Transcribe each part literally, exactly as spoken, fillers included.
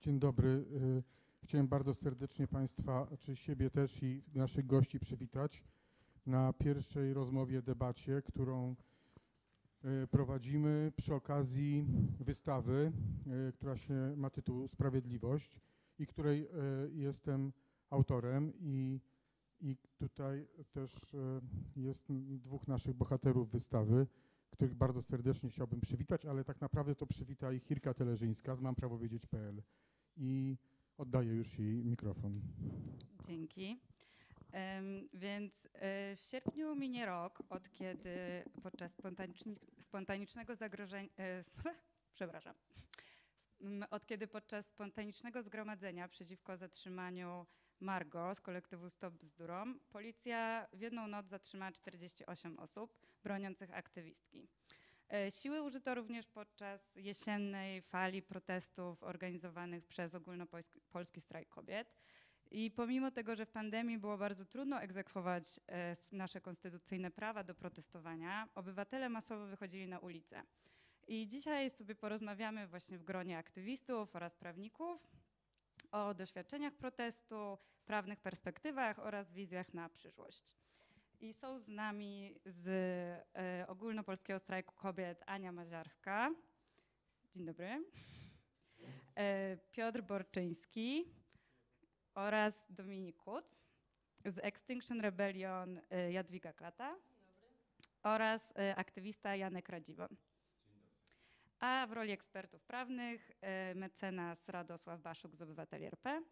Dzień dobry. Chciałem bardzo serdecznie Państwa, czy siebie też i naszych gości przywitać na pierwszej rozmowie, debacie, którą prowadzimy przy okazji wystawy, która się ma tytuł Sprawiedliwość i której jestem autorem i, i tutaj też jest dwóch naszych bohaterów wystawy, których bardzo serdecznie chciałbym przywitać, ale tak naprawdę to przywita ich Hirka Teleżyńska z mam prawo wiedzieć kropka p l i oddaję już jej mikrofon. Dzięki. Um, więc w sierpniu minie rok, od kiedy podczas spontanicz- spontanicznego zagrożenia, e, przepraszam, od kiedy podczas spontanicznego zgromadzenia przeciwko zatrzymaniu Margo z kolektywu Stop Durom, policja w jedną noc zatrzymała czterdzieści osiem osób broniących aktywistki. Siły użyto również podczas jesiennej fali protestów organizowanych przez Ogólnopolski Strajk Kobiet. I pomimo tego, że w pandemii było bardzo trudno egzekwować nasze konstytucyjne prawa do protestowania, obywatele masowo wychodzili na ulicę. I dzisiaj sobie porozmawiamy właśnie w gronie aktywistów oraz prawników o doświadczeniach protestu, prawnych perspektywach oraz wizjach na przyszłość. I są z nami z y, Ogólnopolskiego Strajku Kobiet Ania Maziarska. Dzień dobry. Y, Piotr Borczyński oraz Dominik Kuc. Z Extinction Rebellion y, Jadwiga Klata. Dzień dobry. Oraz y, aktywista Janek Radziwon. A w roli ekspertów prawnych y, mecenas Radosław Baszuk z Obywateli R P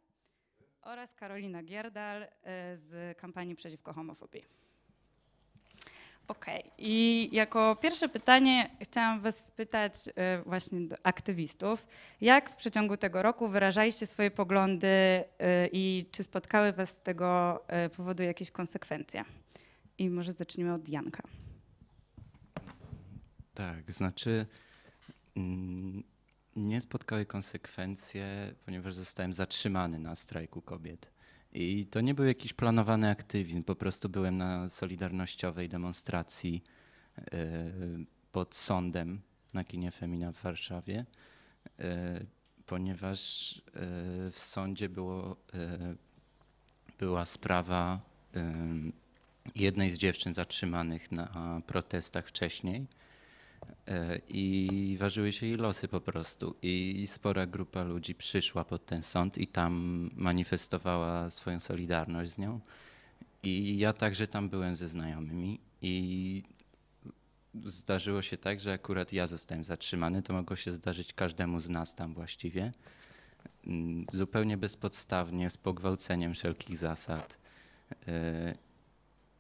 oraz Karolina Gierdal y, z Kampanii Przeciwko Homofobii. Okej, okay. I jako pierwsze pytanie chciałam was spytać y, właśnie do aktywistów, jak w przeciągu tego roku wyrażaliście swoje poglądy y, i czy spotkały was z tego y, powodu jakieś konsekwencje? I może zacznijmy od Janka. Tak, znaczy... Nie spotkały konsekwencje, ponieważ zostałem zatrzymany na strajku kobiet. I to nie był jakiś planowany aktywizm, po prostu byłem na solidarnościowej demonstracji yy, pod sądem na Kinie Femina w Warszawie, yy, ponieważ yy, w sądzie było, yy, była sprawa yy, jednej z dziewczyn zatrzymanych na protestach wcześniej. I ważyły się jej losy po prostu i spora grupa ludzi przyszła pod ten sąd i tam manifestowała swoją solidarność z nią i ja także tam byłem ze znajomymi i zdarzyło się tak, że akurat ja zostałem zatrzymany, to mogło się zdarzyć każdemu z nas tam właściwie, zupełnie bezpodstawnie, z pogwałceniem wszelkich zasad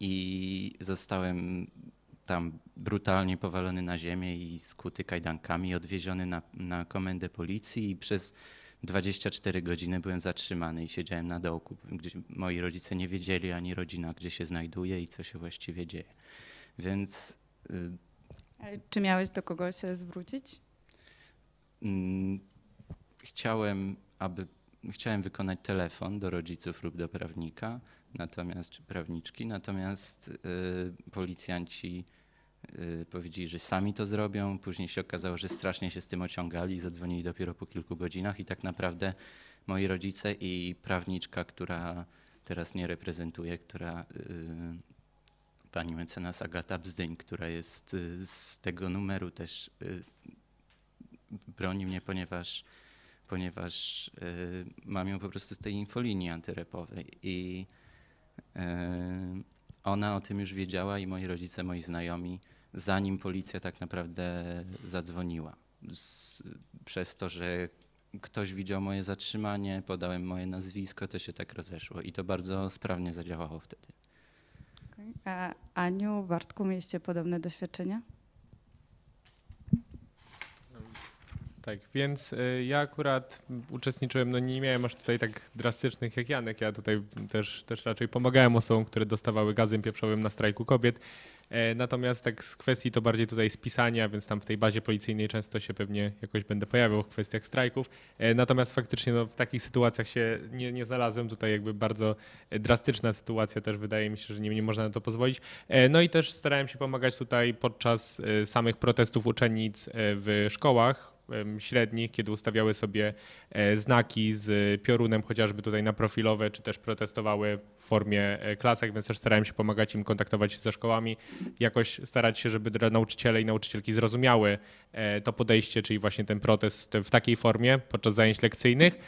i zostałem tam brutalnie powalony na ziemię i skuty kajdankami, odwieziony na, na komendę policji i przez dwadzieścia cztery godziny byłem zatrzymany i siedziałem na dołku, gdzie moi rodzice nie wiedzieli, ani rodzina, gdzie się znajduje i co się właściwie dzieje. Więc... Ale czy miałeś do kogo się zwrócić? Chciałem, aby, chciałem wykonać telefon do rodziców lub do prawnika, natomiast, czy prawniczki, natomiast y, policjanci y, powiedzieli, że sami to zrobią. Później się okazało, że strasznie się z tym ociągali, zadzwonili dopiero po kilku godzinach i tak naprawdę moi rodzice i prawniczka, która teraz mnie reprezentuje, która y, pani mecenas Agata Bzdyń, która jest y, z tego numeru też y, broni mnie, ponieważ, ponieważ y, mam ją po prostu z tej infolinii antyrepowej i ona o tym już wiedziała i moi rodzice, moi znajomi, zanim policja tak naprawdę zadzwoniła. Z, przez to, że ktoś widział moje zatrzymanie, podałem moje nazwisko, to się tak rozeszło i to bardzo sprawnie zadziałało wtedy. Okay. A Aniu, Bartku, mieliście podobne doświadczenia? Tak, więc ja akurat uczestniczyłem, no nie miałem aż tutaj tak drastycznych jak Janek, ja tutaj też, też raczej pomagałem osobom, które dostawały gazem pieprzowym na strajku kobiet, natomiast tak z kwestii to bardziej tutaj spisania, więc tam w tej bazie policyjnej często się pewnie jakoś będę pojawiał w kwestiach strajków, natomiast faktycznie no, w takich sytuacjach się nie, nie znalazłem, tutaj jakby bardzo drastyczna sytuacja też wydaje mi się, że nie, nie można na to pozwolić, no i też starałem się pomagać tutaj podczas samych protestów uczennic w szkołach, średnich, kiedy ustawiały sobie znaki z piorunem chociażby tutaj na profilowe, czy też protestowały w formie klasek, więc też starałem się pomagać im, kontaktować się ze szkołami, jakoś starać się, żeby nauczyciele i nauczycielki zrozumiały to podejście, czyli właśnie ten protest w takiej formie podczas zajęć lekcyjnych.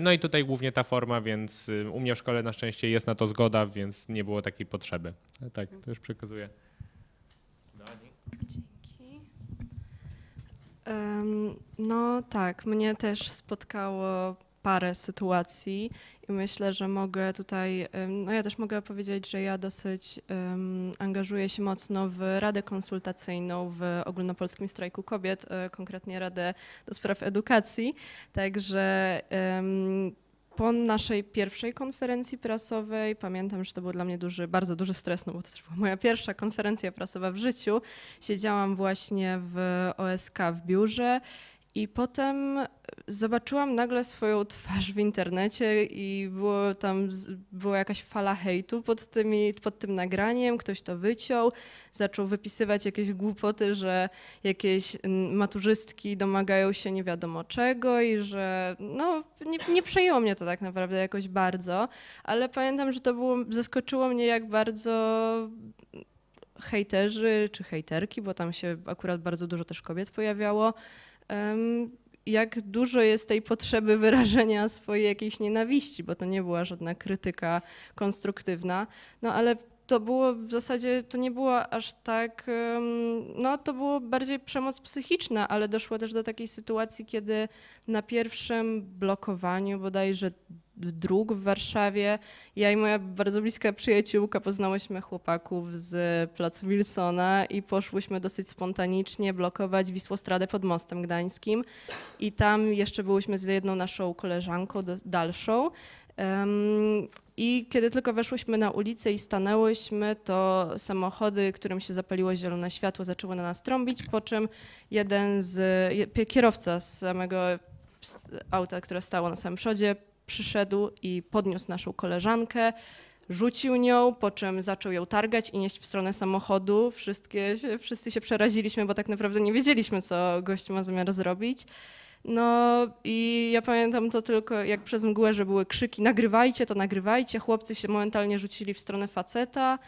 No i tutaj głównie ta forma, więc u mnie w szkole na szczęście jest na to zgoda, więc nie było takiej potrzeby. Tak, to już przekazuję. No tak, mnie też spotkało parę sytuacji i myślę, że mogę tutaj, no ja też mogę powiedzieć, że ja dosyć um, angażuję się mocno w Radę Konsultacyjną w Ogólnopolskim Strajku Kobiet, konkretnie Radę do Spraw Edukacji, także um, po naszej pierwszej konferencji prasowej, pamiętam, że to był dla mnie duży, bardzo duży stres, no bo to też była moja pierwsza konferencja prasowa w życiu. Siedziałam właśnie w O S K w biurze i potem zobaczyłam nagle swoją twarz w internecie i było tam, była jakaś fala hejtu pod, tymi, pod tym nagraniem, ktoś to wyciął, zaczął wypisywać jakieś głupoty, że jakieś maturzystki domagają się nie wiadomo czego i że no nie, nie przejęło mnie to tak naprawdę jakoś bardzo, ale pamiętam, że to było, zaskoczyło mnie jak bardzo hejterzy czy hejterki, bo tam się akurat bardzo dużo też kobiet pojawiało, jak dużo jest tej potrzeby wyrażenia swojej jakiejś nienawiści, bo to nie była żadna krytyka konstruktywna, no ale to było w zasadzie, to nie było aż tak, no to było bardziej przemoc psychiczna, ale doszło też do takiej sytuacji, kiedy na pierwszym blokowaniu bodajże dróg w Warszawie, ja i moja bardzo bliska przyjaciółka poznałyśmy chłopaków z placu Wilsona i poszłyśmy dosyć spontanicznie blokować Wisłostradę pod Mostem Gdańskim i tam jeszcze byłyśmy z jedną naszą koleżanką dalszą i kiedy tylko weszłyśmy na ulicę i stanęłyśmy, to samochody, którym się zapaliło zielone światło, zaczęły na nas trąbić, po czym jeden z, kierowca z samego auta, które stało na samym przodzie, przyszedł i podniósł naszą koleżankę, rzucił nią, po czym zaczął ją targać i nieść w stronę samochodu. Wszystkie, wszyscy się przeraziliśmy, bo tak naprawdę nie wiedzieliśmy, co gość ma zamiar zrobić. No i ja pamiętam to tylko jak przez mgłę, że były krzyki nagrywajcie to, nagrywajcie. Chłopcy się momentalnie rzucili w stronę faceta.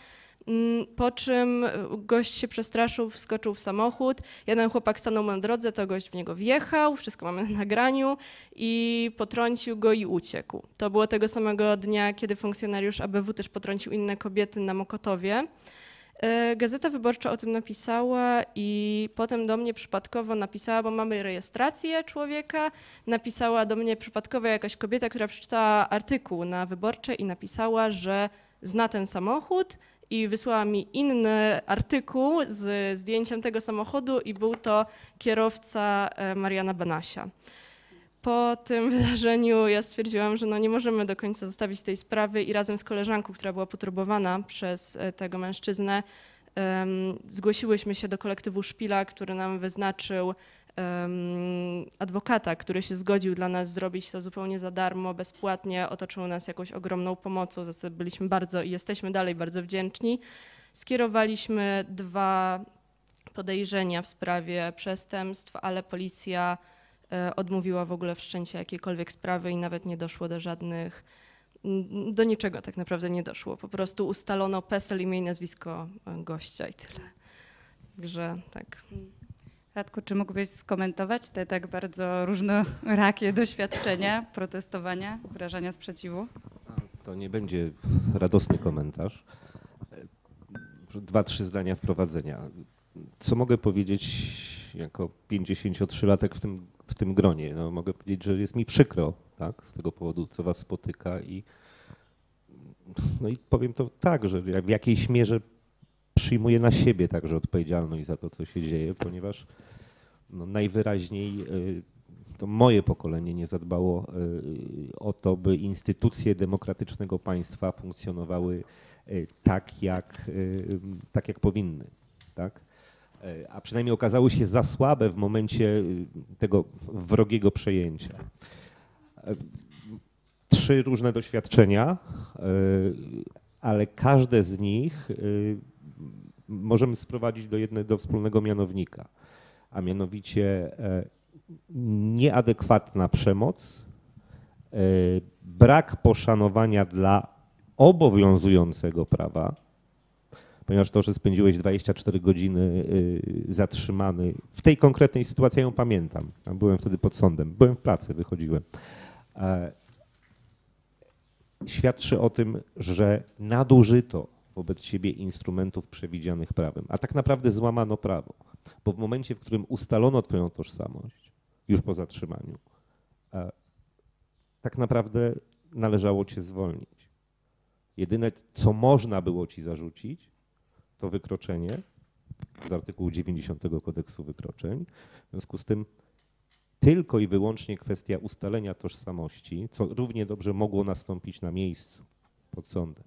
Po czym gość się przestraszył, wskoczył w samochód, jeden chłopak stanął na drodze, to gość w niego wjechał, wszystko mamy na nagraniu i potrącił go i uciekł. To było tego samego dnia, kiedy funkcjonariusz A B W też potrącił inne kobiety na Mokotowie. Gazeta Wyborcza o tym napisała i potem do mnie przypadkowo napisała, bo mamy rejestrację człowieka, napisała do mnie przypadkowo jakaś kobieta, która przeczytała artykuł na Wyborczej i napisała, że zna ten samochód, i wysłała mi inny artykuł z zdjęciem tego samochodu i był to kierowca Mariana Banasia. Po tym wydarzeniu ja stwierdziłam, że no nie możemy do końca zostawić tej sprawy i razem z koleżanką, która była poturbowana przez tego mężczyznę, um, zgłosiłyśmy się do kolektywu Szpila, który nam wyznaczył um, adwokata, który się zgodził dla nas zrobić to zupełnie za darmo, bezpłatnie, otoczył nas jakąś ogromną pomocą, za co byliśmy bardzo i jesteśmy dalej bardzo wdzięczni. Skierowaliśmy dwa podejrzenia w sprawie przestępstw, ale policja odmówiła w ogóle wszczęcia jakiejkolwiek sprawy i nawet nie doszło do żadnych, do niczego tak naprawdę nie doszło. Po prostu ustalono PESEL, imię i nazwisko gościa i tyle. Także tak. Radku, czy mógłbyś skomentować te tak bardzo różnorakie doświadczenia, protestowania, wyrażania sprzeciwu? To nie będzie radosny komentarz. Dwa, trzy zdania wprowadzenia. Co mogę powiedzieć jako pięćdziesięciotrzylatek w tym, w tym gronie? No, mogę powiedzieć, że jest mi przykro, tak, z tego powodu, co was spotyka i, no i powiem to tak, że w jakiejś mierze przyjmuję na siebie także odpowiedzialność za to, co się dzieje, ponieważ no najwyraźniej to moje pokolenie nie zadbało o to, by instytucje demokratycznego państwa funkcjonowały tak, jak, tak jak powinny, tak? A przynajmniej okazały się za słabe w momencie tego wrogiego przejęcia. Trzy różne doświadczenia, ale każde z nich możemy sprowadzić do jednego, do wspólnego mianownika, a mianowicie nieadekwatna przemoc, brak poszanowania dla obowiązującego prawa, ponieważ to, że spędziłeś dwadzieścia cztery godziny zatrzymany, w tej konkretnej sytuacji ja ją pamiętam, byłem wtedy pod sądem, byłem w pracy, wychodziłem, świadczy o tym, że nadużyto wobec siebie instrumentów przewidzianych prawem, a tak naprawdę złamano prawo, bo w momencie, w którym ustalono twoją tożsamość, już po zatrzymaniu, tak naprawdę należało cię zwolnić. Jedyne, co można było ci zarzucić, to wykroczenie z artykułu dziewięćdziesiątego kodeksu wykroczeń. W związku z tym tylko i wyłącznie kwestia ustalenia tożsamości, co równie dobrze mogło nastąpić na miejscu pod sądem,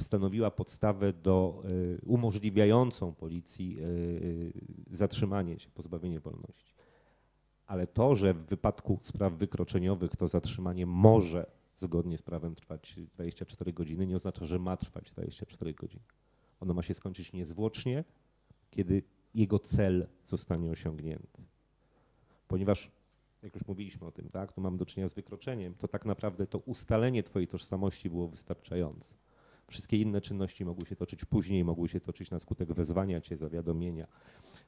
stanowiła podstawę do umożliwiającą policji zatrzymanie się, pozbawienie wolności. Ale to, że w wypadku spraw wykroczeniowych to zatrzymanie może zgodnie z prawem trwać dwadzieścia cztery godziny, nie oznacza, że ma trwać dwadzieścia cztery godziny. Ono ma się skończyć niezwłocznie, kiedy jego cel zostanie osiągnięty. Ponieważ, jak już mówiliśmy o tym, tak, tu mam do czynienia z wykroczeniem, to tak naprawdę to ustalenie twojej tożsamości było wystarczające. Wszystkie inne czynności mogły się toczyć później, mogły się toczyć na skutek wezwania cię, zawiadomienia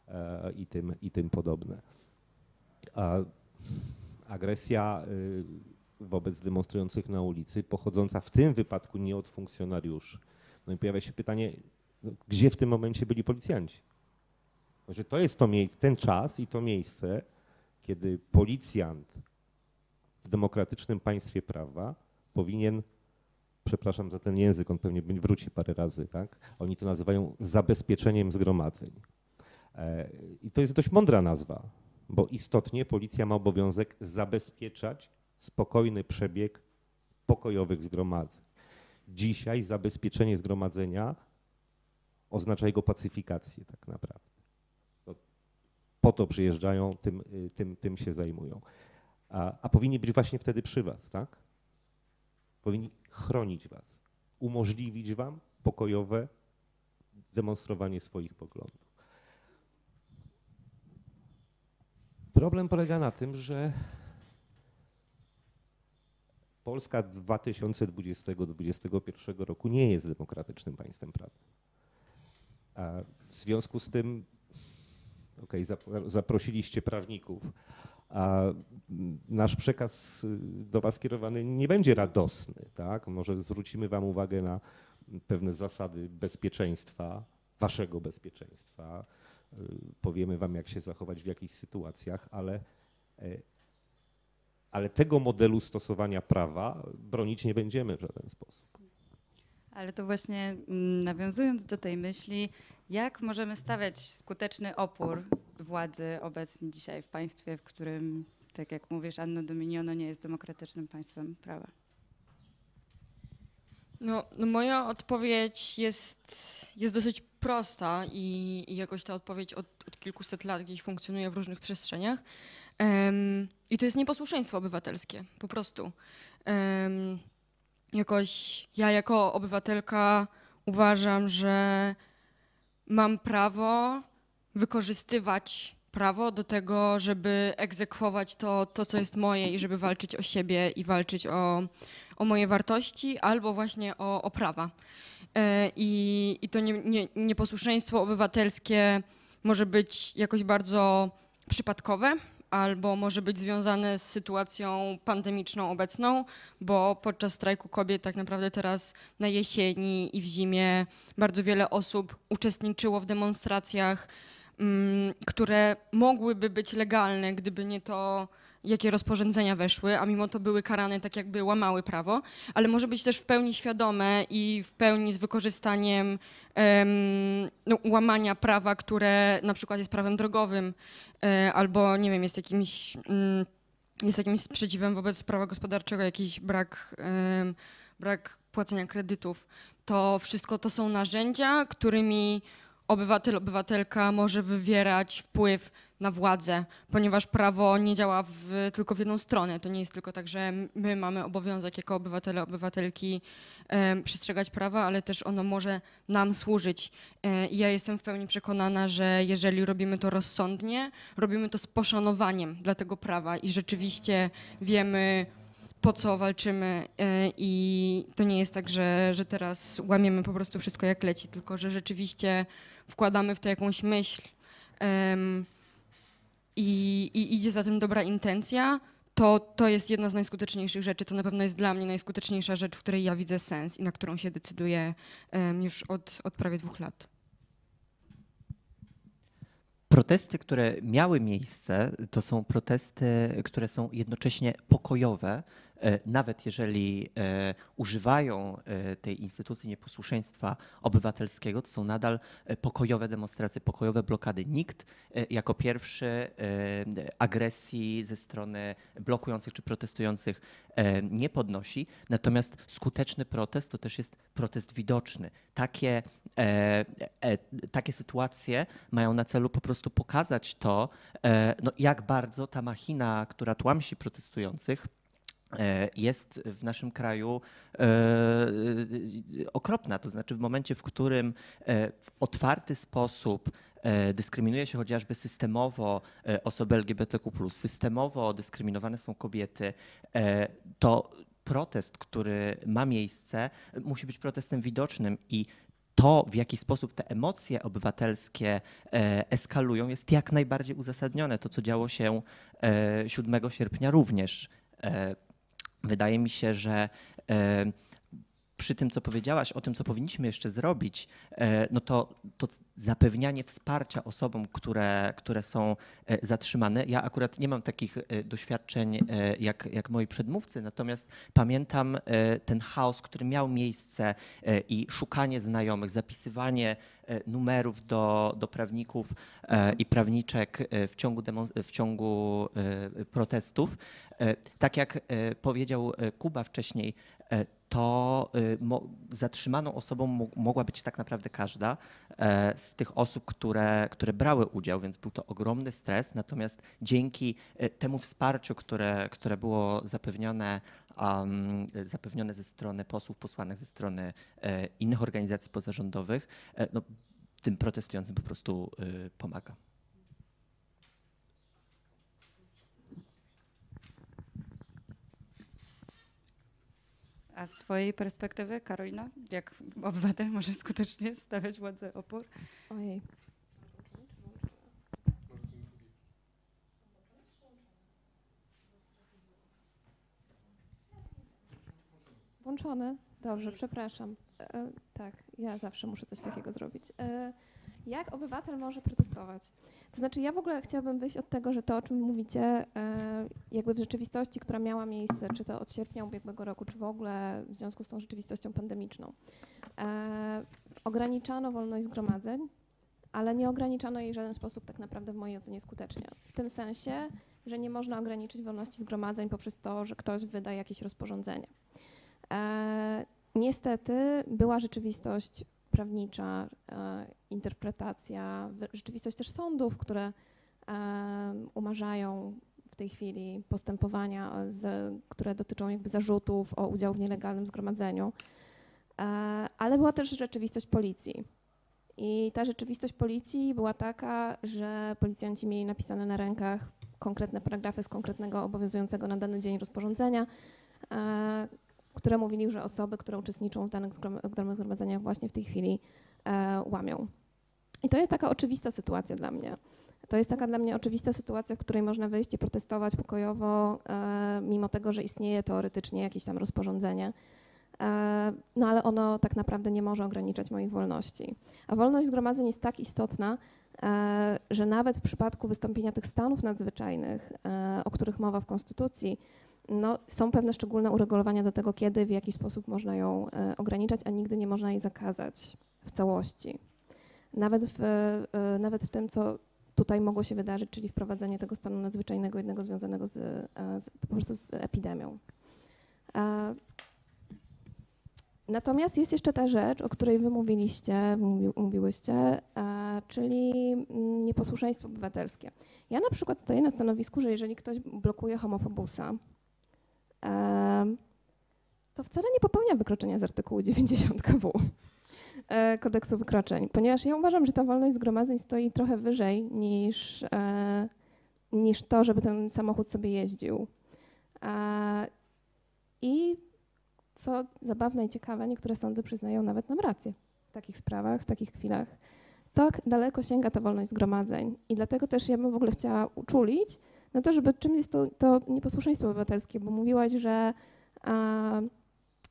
yy, i, tym, i tym podobne. A agresja yy, wobec demonstrujących na ulicy, pochodząca w tym wypadku nie od funkcjonariuszy. No i pojawia się pytanie, no, gdzie w tym momencie byli policjanci? Znaczy, to jest to miejsce, ten czas i to miejsce, kiedy policjant w demokratycznym państwie prawa powinien, przepraszam za ten język, on pewnie wróci parę razy, tak? Oni to nazywają zabezpieczeniem zgromadzeń. E, I to jest dość mądra nazwa, bo istotnie policja ma obowiązek zabezpieczać spokojny przebieg pokojowych zgromadzeń. Dzisiaj zabezpieczenie zgromadzenia oznacza jego pacyfikację tak naprawdę. Po to przyjeżdżają, tym, tym, tym się zajmują. A, a powinni być właśnie wtedy przy was, tak? Powinni chronić was, umożliwić wam pokojowe demonstrowanie swoich poglądów. Problem polega na tym, że Polska dwa tysiące dwudziestego do dwa tysiące dwudziestego pierwszego roku nie jest demokratycznym państwem prawa. A w związku z tym, okej, okay, zaprosiliście prawników, a nasz przekaz do was kierowany nie będzie radosny, tak? Może zwrócimy wam uwagę na pewne zasady bezpieczeństwa, waszego bezpieczeństwa. Powiemy wam, jak się zachować w jakichś sytuacjach, ale Ale tego modelu stosowania prawa bronić nie będziemy w żaden sposób. Ale to właśnie nawiązując do tej myśli, jak możemy stawiać skuteczny opór władzy obecnej dzisiaj w państwie, w którym, tak jak mówisz, Anno Dominiono nie jest demokratycznym państwem prawa? No, no moja odpowiedź jest, jest dosyć prosta i, i jakoś ta odpowiedź od, od kilkuset lat gdzieś funkcjonuje w różnych przestrzeniach. Um, I to jest nieposłuszeństwo obywatelskie, po prostu. Um, jakoś ja jako obywatelka uważam, że mam prawo wykorzystywać prawo do tego, żeby egzekwować to, to co jest moje i żeby walczyć o siebie i walczyć o, o moje wartości albo właśnie o, o prawa. I, i to nie, nie, nieposłuszeństwo obywatelskie może być jakoś bardzo przypadkowe albo może być związane z sytuacją pandemiczną obecną, bo podczas strajku kobiet tak naprawdę teraz na jesieni i w zimie bardzo wiele osób uczestniczyło w demonstracjach, które mogłyby być legalne, gdyby nie to, jakie rozporządzenia weszły, a mimo to były karane tak, jakby łamały prawo, ale może być też w pełni świadome i w pełni z wykorzystaniem um, no, łamania prawa, które na przykład jest prawem drogowym y, albo, nie wiem, jest jakimś, y, jest jakimś sprzeciwem wobec prawa gospodarczego, jakiś brak, y, brak płacenia kredytów. To wszystko to są narzędzia, którymi obywatel, obywatelka może wywierać wpływ na władzę, ponieważ prawo nie działa w, tylko w jedną stronę. To nie jest tylko tak, że my mamy obowiązek jako obywatele, obywatelki e, przestrzegać prawa, ale też ono może nam służyć. E, ja jestem w pełni przekonana, że jeżeli robimy to rozsądnie, robimy to z poszanowaniem dla tego prawa i rzeczywiście wiemy, po co walczymy i to nie jest tak, że, że teraz łamiemy po prostu wszystko jak leci, tylko że rzeczywiście wkładamy w to jakąś myśl um, i, i idzie za tym dobra intencja, to to jest jedna z najskuteczniejszych rzeczy. To na pewno jest dla mnie najskuteczniejsza rzecz, w której ja widzę sens i na którą się decyduję um, już od, od prawie dwóch lat. Protesty, które miały miejsce, to są protesty, które są jednocześnie pokojowe, nawet jeżeli używają tej instytucji nieposłuszeństwa obywatelskiego, to są nadal pokojowe demonstracje, pokojowe blokady. Nikt jako pierwszy agresji ze strony blokujących czy protestujących nie podnosi. Natomiast skuteczny protest to też jest protest widoczny. Takie, takie sytuacje mają na celu po prostu pokazać to, no jak bardzo ta machina, która tłamsi protestujących, jest w naszym kraju okropna. To znaczy w momencie, w którym w otwarty sposób dyskryminuje się chociażby systemowo osoby L G B T Q plus, systemowo dyskryminowane są kobiety, to protest, który ma miejsce, musi być protestem widocznym i to, w jaki sposób te emocje obywatelskie eskalują, jest jak najbardziej uzasadnione. To, co działo się siódmego sierpnia również. Wydaje mi się, że przy tym, co powiedziałaś, o tym, co powinniśmy jeszcze zrobić, no to, to zapewnianie wsparcia osobom, które, które są zatrzymane. Ja akurat nie mam takich doświadczeń jak, jak moi przedmówcy, natomiast pamiętam ten chaos, który miał miejsce i szukanie znajomych, zapisywanie numerów do, do prawników i prawniczek w ciągu, w ciągu protestów. Tak jak powiedział Kuba wcześniej, to zatrzymaną osobą mogła być tak naprawdę każda z tych osób, które, które brały udział, więc był to ogromny stres. Natomiast dzięki temu wsparciu, które, które było zapewnione, um, zapewnione ze strony posłów, posłanek, ze strony innych organizacji pozarządowych, no, tym protestującym po prostu pomaga. A z twojej perspektywy, Karolina, jak obywatel może skutecznie stawiać władzę opór? Ojej. Włączony? Dobrze, przepraszam. E, tak, ja zawsze muszę coś takiego zrobić. E, jak obywatel może protestować? To znaczy ja w ogóle chciałabym wyjść od tego, że to, o czym mówicie, jakby w rzeczywistości, która miała miejsce, czy to od sierpnia ubiegłego roku, czy w ogóle w związku z tą rzeczywistością pandemiczną, e, ograniczano wolność zgromadzeń, ale nie ograniczano jej w żaden sposób tak naprawdę w mojej ocenie skutecznie. W tym sensie, że nie można ograniczyć wolności zgromadzeń poprzez to, że ktoś wyda jakieś rozporządzenie. E, niestety była rzeczywistość prawnicza, e, interpretacja, rzeczywistość też sądów, które e, umarzają w tej chwili postępowania, z, które dotyczą jakby zarzutów o udział w nielegalnym zgromadzeniu, e, ale była też rzeczywistość policji. I ta rzeczywistość policji była taka, że policjanci mieli napisane na rękach konkretne paragrafy z konkretnego obowiązującego na dany dzień rozporządzenia, e, które mówili, że osoby, które uczestniczą w danych zgromadzeniach właśnie w tej chwili e, łamią. I to jest taka oczywista sytuacja dla mnie. To jest taka dla mnie oczywista sytuacja, w której można wyjść i protestować pokojowo, e, mimo tego, że istnieje teoretycznie jakieś tam rozporządzenie. E, no ale ono tak naprawdę nie może ograniczać moich wolności. A wolność zgromadzeń jest tak istotna, e, że nawet w przypadku wystąpienia tych stanów nadzwyczajnych, e, o których mowa w Konstytucji, no, są pewne szczególne uregulowania do tego, kiedy, w jaki sposób można ją e, ograniczać, a nigdy nie można jej zakazać w całości. Nawet w, e, nawet w tym, co tutaj mogło się wydarzyć, czyli wprowadzenie tego stanu nadzwyczajnego, jednego związanego z, e, z, po prostu z epidemią. E, Natomiast jest jeszcze ta rzecz, o której wy mówiliście, mówi, mówiłyście, a, czyli nieposłuszeństwo obywatelskie. Ja na przykład stoję na stanowisku, że jeżeli ktoś blokuje homofobusa, a, to wcale nie popełnia wykroczenia z artykułu dziewięćdziesiąt K W Kodeksu Wykroczeń, ponieważ ja uważam, że ta wolność zgromadzeń stoi trochę wyżej niż, e, niż to, żeby ten samochód sobie jeździł. E, I co zabawne i ciekawe, niektóre sądy przyznają nawet nam rację w takich sprawach, w takich chwilach. Tak daleko sięga ta wolność zgromadzeń i dlatego też ja bym w ogóle chciała uczulić na to, żeby czym jest to, to nieposłuszeństwo obywatelskie, bo mówiłaś, że, a,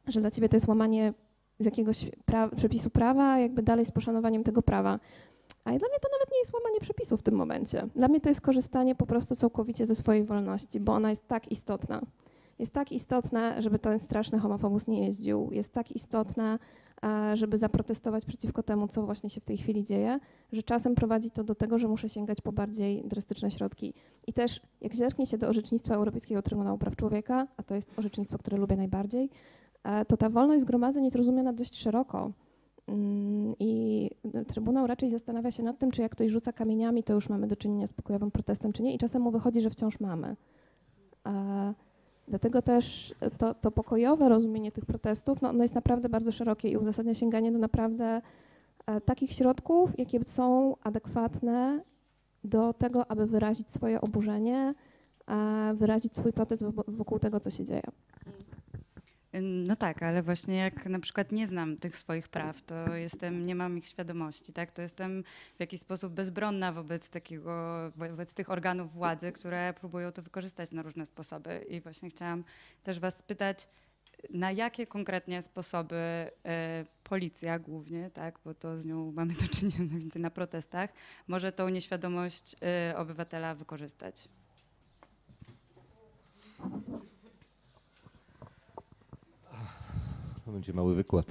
że dla ciebie to jest łamanie z jakiegoś pra- przepisu prawa, jakby dalej z poszanowaniem tego prawa. A dla mnie to nawet nie jest łamanie przepisu w tym momencie. Dla mnie to jest korzystanie po prostu całkowicie ze swojej wolności, bo ona jest tak istotna. Jest tak istotne, żeby ten straszny homofobus nie jeździł. Jest tak istotne, żeby zaprotestować przeciwko temu, co właśnie się w tej chwili dzieje, że czasem prowadzi to do tego, że muszę sięgać po bardziej drastyczne środki. I też jak zerknie się do orzecznictwa Europejskiego Trybunału Praw Człowieka, a to jest orzecznictwo, które lubię najbardziej, to ta wolność zgromadzeń jest rozumiana dość szeroko. I Trybunał raczej zastanawia się nad tym, czy jak ktoś rzuca kamieniami, to już mamy do czynienia z pokojowym protestem, czy nie. I czasem mu wychodzi, że wciąż mamy. Dlatego też to, to pokojowe rozumienie tych protestów, no, ono jest naprawdę bardzo szerokie i uzasadnia sięganie do naprawdę takich środków, jakie są adekwatne do tego, aby wyrazić swoje oburzenie, wyrazić swój protest wokół tego, co się dzieje. No tak, ale właśnie jak na przykład nie znam tych swoich praw, to jestem, nie mam ich świadomości, tak? To jestem w jakiś sposób bezbronna wobec takiego, wobec tych organów władzy, które próbują to wykorzystać na różne sposoby. I właśnie chciałam też was spytać, na jakie konkretnie sposoby y, policja głównie, tak, bo to z nią mamy do czynienia więcej na protestach, może tą nieświadomość y, obywatela wykorzystać? To będzie mały wykład.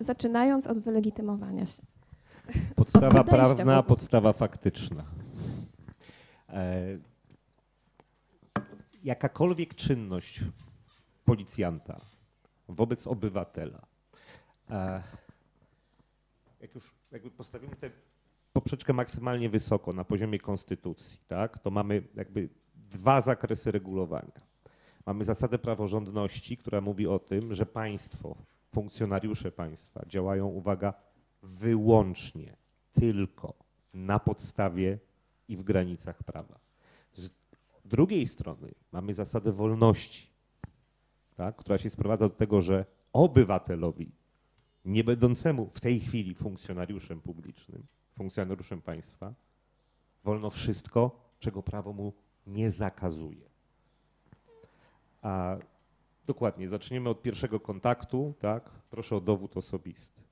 Zaczynając od wylegitymowania się. Podstawa od prawna, podstawa faktyczna. E, jakakolwiek czynność policjanta wobec obywatela, e, jak już jakby postawimy tę poprzeczkę maksymalnie wysoko na poziomie konstytucji, tak, to mamy jakby dwa zakresy regulowania. Mamy zasadę praworządności, która mówi o tym, że państwo, funkcjonariusze państwa działają, uwaga, wyłącznie, tylko na podstawie i w granicach prawa. Z drugiej strony mamy zasadę wolności, tak, która się sprowadza do tego, że obywatelowi, nie będącemu w tej chwili funkcjonariuszem publicznym, funkcjonariuszem państwa, wolno wszystko, czego prawo mu nie zakazuje. A dokładnie, zaczniemy od pierwszego kontaktu, tak? Proszę o dowód osobisty.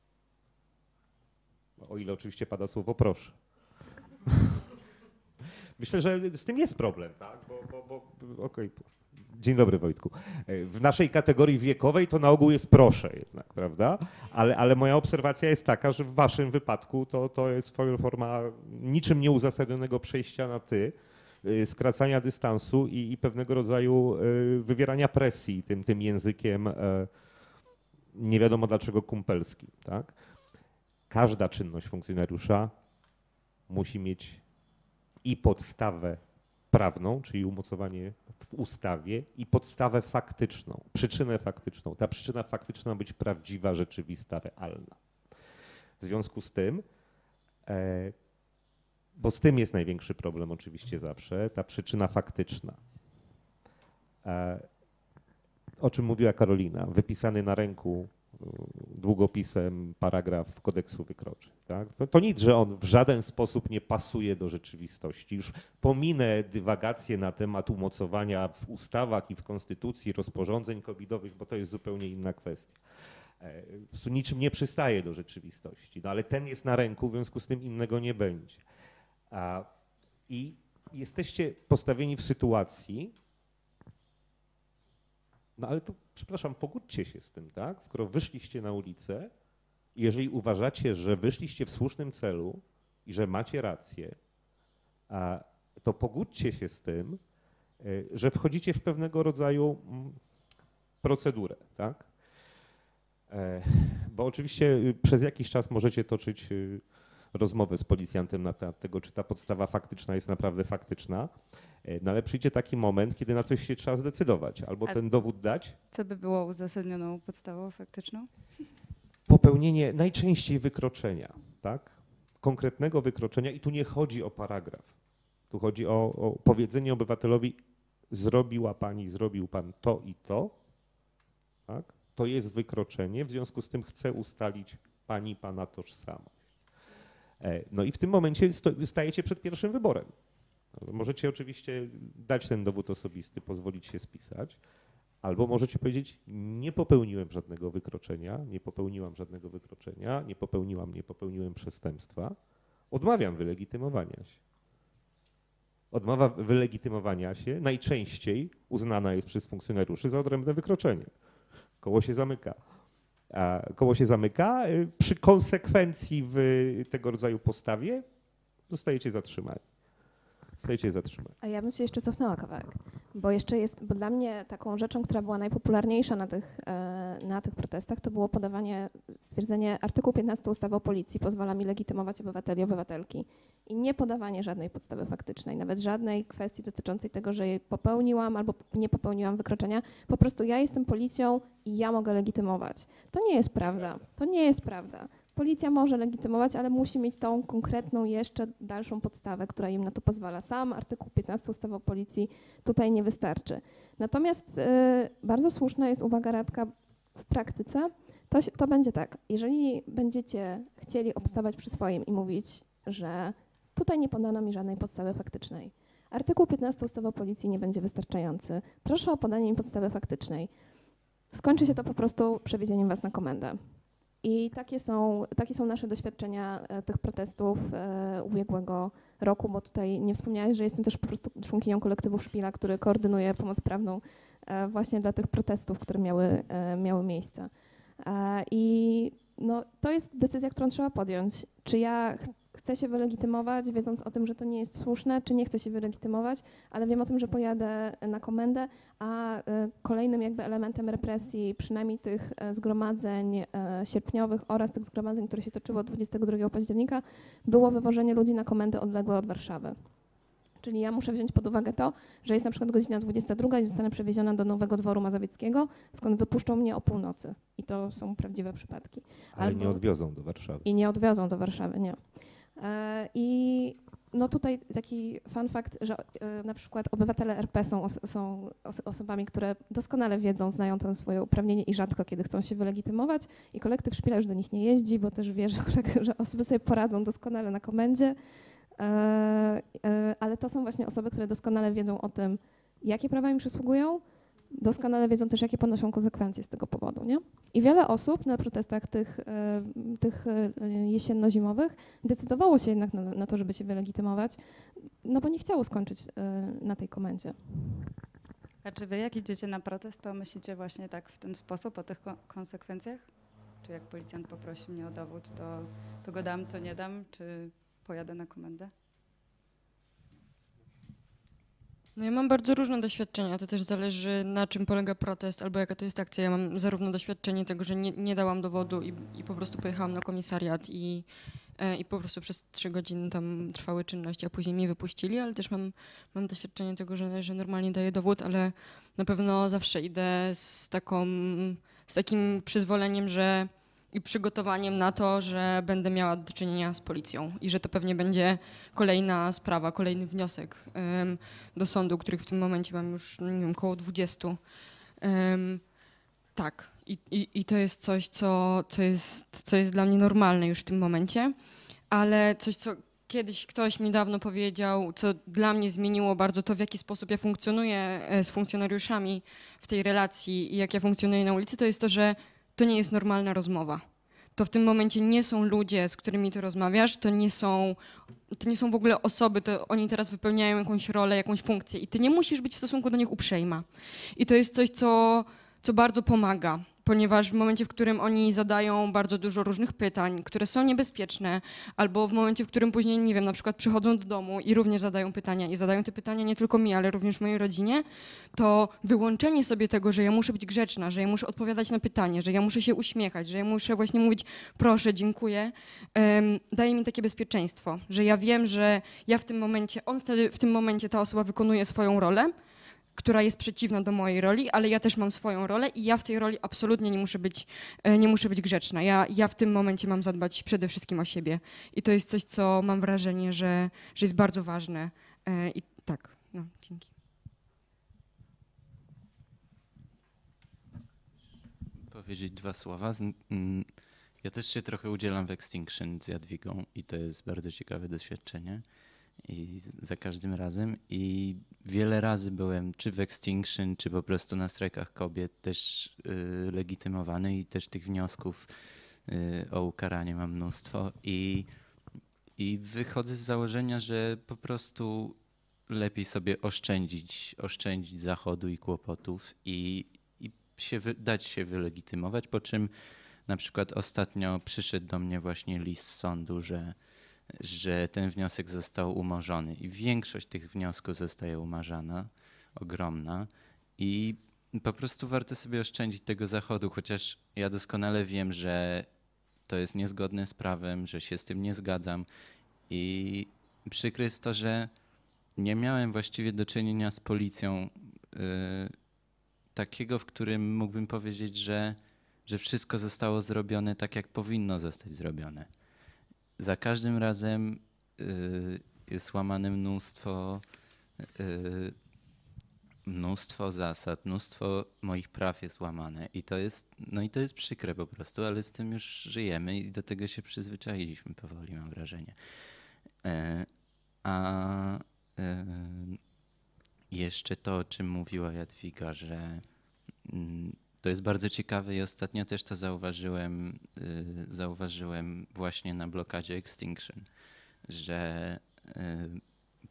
O ile oczywiście pada słowo proszę. Myślę, że z tym jest problem, tak? Bo, bo, bo, okay. Dzień dobry, Wojtku. W naszej kategorii wiekowej to na ogół jest proszę jednak, prawda? Ale, ale moja obserwacja jest taka, że w waszym wypadku to, to jest forma niczym nieuzasadnionego przejścia na ty, skracania dystansu i, i pewnego rodzaju wywierania presji tym, tym językiem nie wiadomo dlaczego kumpelskim. Tak? Każda czynność funkcjonariusza musi mieć i podstawę prawną, czyli umocowanie w ustawie, i podstawę faktyczną, przyczynę faktyczną. Ta przyczyna faktyczna ma być prawdziwa, rzeczywista, realna. W związku z tym e, bo z tym jest największy problem oczywiście zawsze, ta przyczyna faktyczna. O czym mówiła Karolina, wypisany na ręku długopisem paragraf kodeksu wykroczeń. Tak? To, to nic, że on w żaden sposób nie pasuje do rzeczywistości. Już pominę dywagacje na temat umocowania w ustawach i w konstytucji, rozporządzeń covidowych, bo to jest zupełnie inna kwestia. Po prostu niczym nie przystaje do rzeczywistości, no ale ten jest na ręku, w związku z tym innego nie będzie. A, I jesteście postawieni w sytuacji, no ale to, przepraszam, pogódźcie się z tym, tak? Skoro wyszliście na ulicę i jeżeli uważacie, że wyszliście w słusznym celu i że macie rację, a, to pogódźcie się z tym, y, że wchodzicie w pewnego rodzaju, procedurę, tak? Bo oczywiście przez jakiś czas możecie toczyć rozmowę z policjantem na temat tego, czy ta podstawa faktyczna jest naprawdę faktyczna, no ale przyjdzie taki moment, kiedy na coś się trzeba zdecydować, albo A ten dowód dać. Co by było uzasadnioną podstawą faktyczną? Popełnienie najczęściej wykroczenia, tak? Konkretnego wykroczenia i tu nie chodzi o paragraf. Tu chodzi o, o powiedzenie obywatelowi, zrobiła pani, zrobił pan to i to, tak? To jest wykroczenie, w związku z tym chcę ustalić pani, pana tożsamość. No i w tym momencie stajecie przed pierwszym wyborem. Możecie oczywiście dać ten dowód osobisty, pozwolić się spisać, albo możecie powiedzieć, nie popełniłem żadnego wykroczenia, nie popełniłam żadnego wykroczenia, nie popełniłam, nie popełniłem przestępstwa, odmawiam wylegitymowania się. Odmowa wylegitymowania się najczęściej uznana jest przez funkcjonariuszy za odrębne wykroczenie. Koło się zamyka. A koło się zamyka. Przy konsekwencji w tego rodzaju postawie zostajecie zatrzymani. Zostajecie zatrzymani. A ja bym się jeszcze cofnęła kawałek, bo jeszcze jest, bo dla mnie taką rzeczą, która była najpopularniejsza na tych, na tych protestach, to było podawanie, stwierdzenie artykułu piętnastego ustawy o policji pozwala mi legitymować obywateli i obywatelki i nie podawanie żadnej podstawy faktycznej, nawet żadnej kwestii dotyczącej tego, że jej popełniłam albo nie popełniłam wykroczenia. Po prostu ja jestem policją i ja mogę legitymować. To nie jest prawda. To nie jest prawda. Policja może legitymować, ale musi mieć tą konkretną jeszcze dalszą podstawę, która im na to pozwala. Sam artykuł piętnasty ustawy o policji tutaj nie wystarczy. Natomiast y, bardzo słuszna jest uwaga Radka w praktyce. To, to będzie tak, jeżeli będziecie chcieli obstawać przy swoim i mówić, że tutaj nie podano mi żadnej podstawy faktycznej. Artykuł piętnasty ustawy o policji nie będzie wystarczający. Proszę o podanie mi podstawy faktycznej. Skończy się to po prostu przewiezieniem was na komendę. I takie są, takie są nasze doświadczenia tych protestów e, ubiegłego roku, bo tutaj nie wspomniałaś, że jestem też po prostu członkinią kolektywu Szpila, który koordynuje pomoc prawną e, właśnie dla tych protestów, które miały, e, miały miejsce. E, I no, to jest decyzja, którą trzeba podjąć. Czy ja ch chcę się wylegitymować, wiedząc o tym, że to nie jest słuszne, czy nie chcę się wylegitymować, ale wiem o tym, że pojadę na komendę, a e, kolejnym jakby elementem represji, przynajmniej tych e, zgromadzeń e, sierpniowych oraz tych zgromadzeń, które się toczyło dwudziestego drugiego października, było wywożenie ludzi na komendę odległe od Warszawy. Czyli ja muszę wziąć pod uwagę to, że jest na przykład godzina dwudziesta druga i zostanę przewieziona do Nowego Dworu Mazowieckiego, skąd wypuszczą mnie o północy. I to są prawdziwe przypadki. Ale Albo... nie odwiozą do Warszawy. I nie odwiozą do Warszawy, nie. I no tutaj taki fun fact, że na przykład obywatele R P są, os są os osobami, które doskonale wiedzą, znają to swoje uprawnienie i rzadko kiedy chcą się wylegitymować i kolektyw Szpila już do nich nie jeździ, bo też wie, że, że osoby sobie poradzą doskonale na komendzie, ale to są właśnie osoby, które doskonale wiedzą o tym, jakie prawa im przysługują, doskonale wiedzą też, jakie ponoszą konsekwencje z tego powodu, nie? I wiele osób na protestach tych, tych jesienno-zimowych decydowało się jednak na, na to, żeby się wylegitymować, no bo nie chciało skończyć na tej komendzie. A czy wy jak idziecie na protest, to myślicie właśnie tak w ten sposób o tych ko konsekwencjach? Czy jak policjant poprosi mnie o dowód, to, to go dam, to nie dam, czy pojadę na komendę? No ja mam bardzo różne doświadczenia, to też zależy na czym polega protest albo jaka to jest akcja. Ja mam zarówno doświadczenie tego, że nie, nie dałam dowodu i, i po prostu pojechałam na komisariat i, e, i po prostu przez trzy godziny tam trwały czynności, a później mnie wypuścili, ale też mam, mam doświadczenie tego, że, że normalnie daję dowód, ale na pewno zawsze idę z, taką, z takim przyzwoleniem, że i przygotowaniem na to, że będę miała do czynienia z policją i że to pewnie będzie kolejna sprawa, kolejny wniosek um, do sądu, których w tym momencie mam już nie wiem, około dwudziestu. Um, tak, I, i, i to jest coś, co, co, jest, co jest dla mnie normalne już w tym momencie, ale coś, co kiedyś ktoś mi dawno powiedział, co dla mnie zmieniło bardzo to, w jaki sposób ja funkcjonuję z funkcjonariuszami w tej relacji i jak ja funkcjonuję na ulicy, to jest to, że to nie jest normalna rozmowa. To w tym momencie nie są ludzie, z którymi ty rozmawiasz, to nie są, to nie są w ogóle osoby, to oni teraz wypełniają jakąś rolę, jakąś funkcję i ty nie musisz być w stosunku do nich uprzejma. I to jest coś, co, co bardzo pomaga. ponieważ w momencie, w którym oni zadają bardzo dużo różnych pytań, które są niebezpieczne, albo w momencie, w którym później, nie wiem, na przykład przychodzą do domu i również zadają pytania i zadają te pytania nie tylko mi, ale również mojej rodzinie, to wyłączenie sobie tego, że ja muszę być grzeczna, że ja muszę odpowiadać na pytanie, że ja muszę się uśmiechać, że ja muszę właśnie mówić proszę, dziękuję, um, daje mi takie bezpieczeństwo, że ja wiem, że ja w tym momencie, on wtedy w tym momencie, ta osoba wykonuje swoją rolę, która jest przeciwna do mojej roli, ale ja też mam swoją rolę i ja w tej roli absolutnie nie muszę być, nie muszę być grzeczna. Ja, ja w tym momencie mam zadbać przede wszystkim o siebie. I to jest coś, co mam wrażenie, że, że jest bardzo ważne. I tak, no, dzięki. Powiedzieć dwa słowa. Ja też się trochę udzielam w Extinction z Jadwigą i to jest bardzo ciekawe doświadczenie. I za każdym razem. I wiele razy byłem czy w Extinction, czy po prostu na strajkach kobiet też y, legitymowany i też tych wniosków y, o ukaranie mam mnóstwo. I, I wychodzę z założenia, że po prostu lepiej sobie oszczędzić, oszczędzić zachodu i kłopotów i, i się wy, dać się wylegitymować, po czym na przykład ostatnio przyszedł do mnie właśnie list z sądu, że że ten wniosek został umorzony i większość tych wniosków zostaje umarzana, ogromna i po prostu warto sobie oszczędzić tego zachodu, chociaż ja doskonale wiem, że to jest niezgodne z prawem, że się z tym nie zgadzam i przykre jest to, że nie miałem właściwie do czynienia z policją yy, takiego, w którym mógłbym powiedzieć, że, że wszystko zostało zrobione tak, jak powinno zostać zrobione. Za każdym razem y, jest łamane mnóstwo, y, mnóstwo zasad, mnóstwo moich praw jest łamane i to jest, no i to jest przykre po prostu, ale z tym już żyjemy i do tego się przyzwyczailiśmy powoli, mam wrażenie. Y, a y, jeszcze to, o czym mówiła Jadwiga, że y, to jest bardzo ciekawe i ostatnio też to zauważyłem, yy, zauważyłem właśnie na blokadzie Extinction, że yy,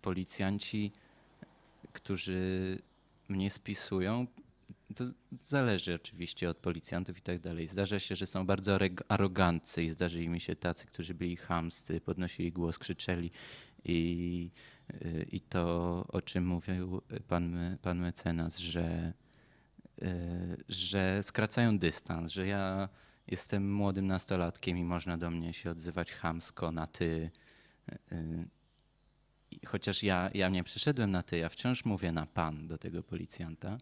policjanci, którzy mnie spisują, to zależy oczywiście od policjantów i tak dalej. Zdarza się, że są bardzo aroganccy i zdarzyli mi się tacy, którzy byli chamscy, podnosili głos, krzyczeli i, yy, i to, o czym mówił pan, pan mecenas, że że skracają dystans, że ja jestem młodym nastolatkiem i można do mnie się odzywać chamsko na ty. Chociaż ja, ja nie przeszedłem na ty, ja wciąż mówię na pan do tego policjanta.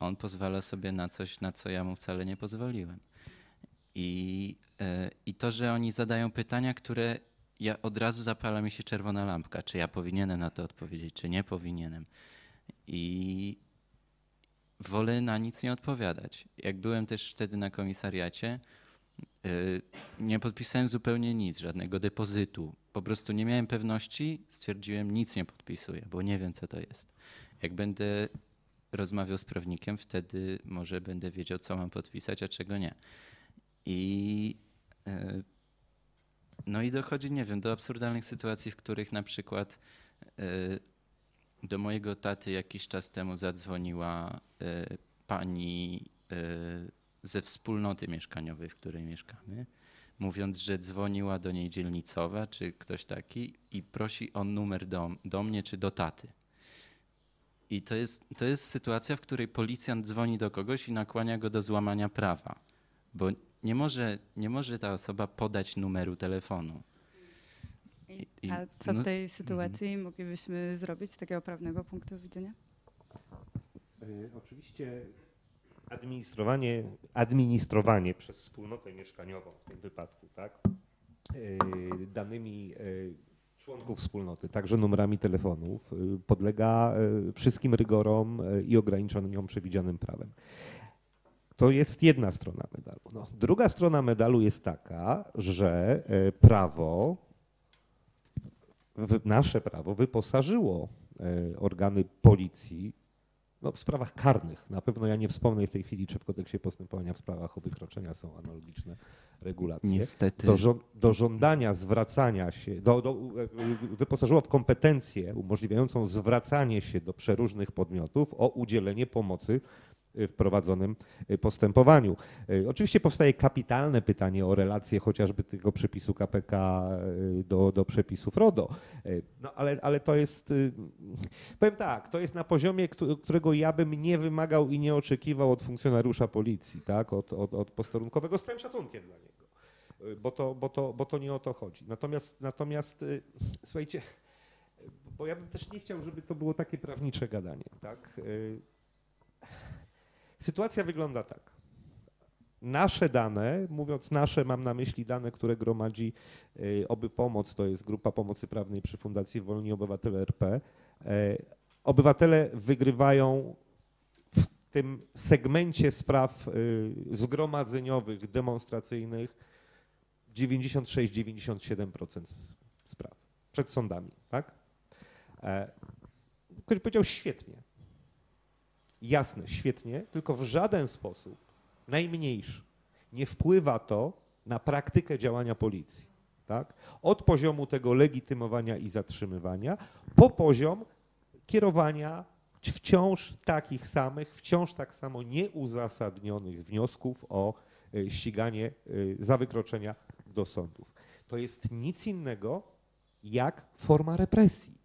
On pozwala sobie na coś, na co ja mu wcale nie pozwoliłem. I, i to, że oni zadają pytania, które ja od razu zapala mi się czerwona lampka, czy ja powinienem na to odpowiedzieć, czy nie powinienem. I wolę na nic nie odpowiadać. Jak byłem też wtedy na komisariacie, yy, nie podpisałem zupełnie nic, żadnego depozytu. Po prostu nie miałem pewności, stwierdziłem, nic nie podpisuję, bo nie wiem, co to jest. Jak będę rozmawiał z prawnikiem, wtedy może będę wiedział, co mam podpisać, a czego nie. I, yy, no i dochodzi, nie wiem, do absurdalnych sytuacji, w których na przykład yy, do mojego taty jakiś czas temu zadzwoniła y, pani y, ze wspólnoty mieszkaniowej, w której mieszkamy, mówiąc, że dzwoniła do niej dzielnicowa czy ktoś taki i prosi o numer do, do mnie czy do taty. I to jest, to jest sytuacja, w której policjant dzwoni do kogoś i nakłania go do złamania prawa, bo nie może, nie może ta osoba podać numeru telefonu. I, a co w tej no, sytuacji mm. moglibyśmy zrobić z takiego prawnego punktu widzenia? Y, oczywiście administrowanie, administrowanie przez wspólnotę mieszkaniową w tym wypadku, tak? Y, danymi y, członków wspólnoty, także numerami telefonów, y, podlega y, wszystkim rygorom y, i ograniczeniom przewidzianym prawem. To jest jedna strona medalu. No, druga strona medalu jest taka, że y, prawo nasze prawo wyposażyło organy policji no, w sprawach karnych. Na pewno ja nie wspomnę w tej chwili, czy w kodeksie postępowania w sprawach o wykroczenia są analogiczne regulacje. Niestety. Do, żo do żądania zwracania się, do, do, wyposażyło w kompetencję umożliwiającą zwracanie się do przeróżnych podmiotów o udzielenie pomocy w prowadzonym postępowaniu. Oczywiście powstaje kapitalne pytanie o relację chociażby tego przepisu K P K do, do przepisów RODO, no ale, ale to jest, powiem tak, to jest na poziomie, którego ja bym nie wymagał i nie oczekiwał od funkcjonariusza policji, tak, od, od, od posterunkowego, z całym szacunkiem dla niego, bo to, bo to, bo to nie o to chodzi. Natomiast, natomiast słuchajcie, bo ja bym też nie chciał, żeby to było takie prawnicze gadanie, tak? Sytuacja wygląda tak. Nasze dane, mówiąc nasze, mam na myśli dane, które gromadzi Oby Pomoc, to jest grupa pomocy prawnej przy Fundacji Wolni Obywatele R P. Obywatele wygrywają w tym segmencie spraw zgromadzeniowych, demonstracyjnych dziewięćdziesiąt sześć do dziewięćdziesięciu siedmiu procent spraw przed sądami, tak? Ktoś powiedział świetnie. Jasne, świetnie, tylko w żaden sposób, najmniejszy, nie wpływa to na praktykę działania policji. Tak? Od poziomu tego legitymowania i zatrzymywania po poziom kierowania wciąż takich samych, wciąż tak samo nieuzasadnionych wniosków o ściganie za wykroczenia do sądów. To jest nic innego jak forma represji.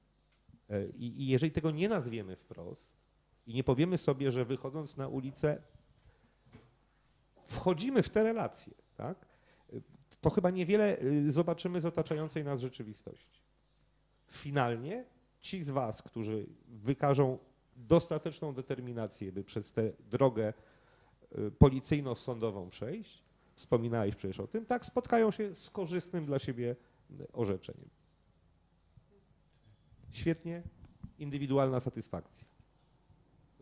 I jeżeli tego nie nazwiemy wprost i nie powiemy sobie, że wychodząc na ulicę wchodzimy w te relacje, tak, to chyba niewiele zobaczymy z otaczającej nas rzeczywistości. Finalnie ci z was, którzy wykażą dostateczną determinację, by przez tę drogę policyjno-sądową przejść, wspominałeś przecież o tym, tak, spotkają się z korzystnym dla siebie orzeczeniem. Świetnie, indywidualna satysfakcja.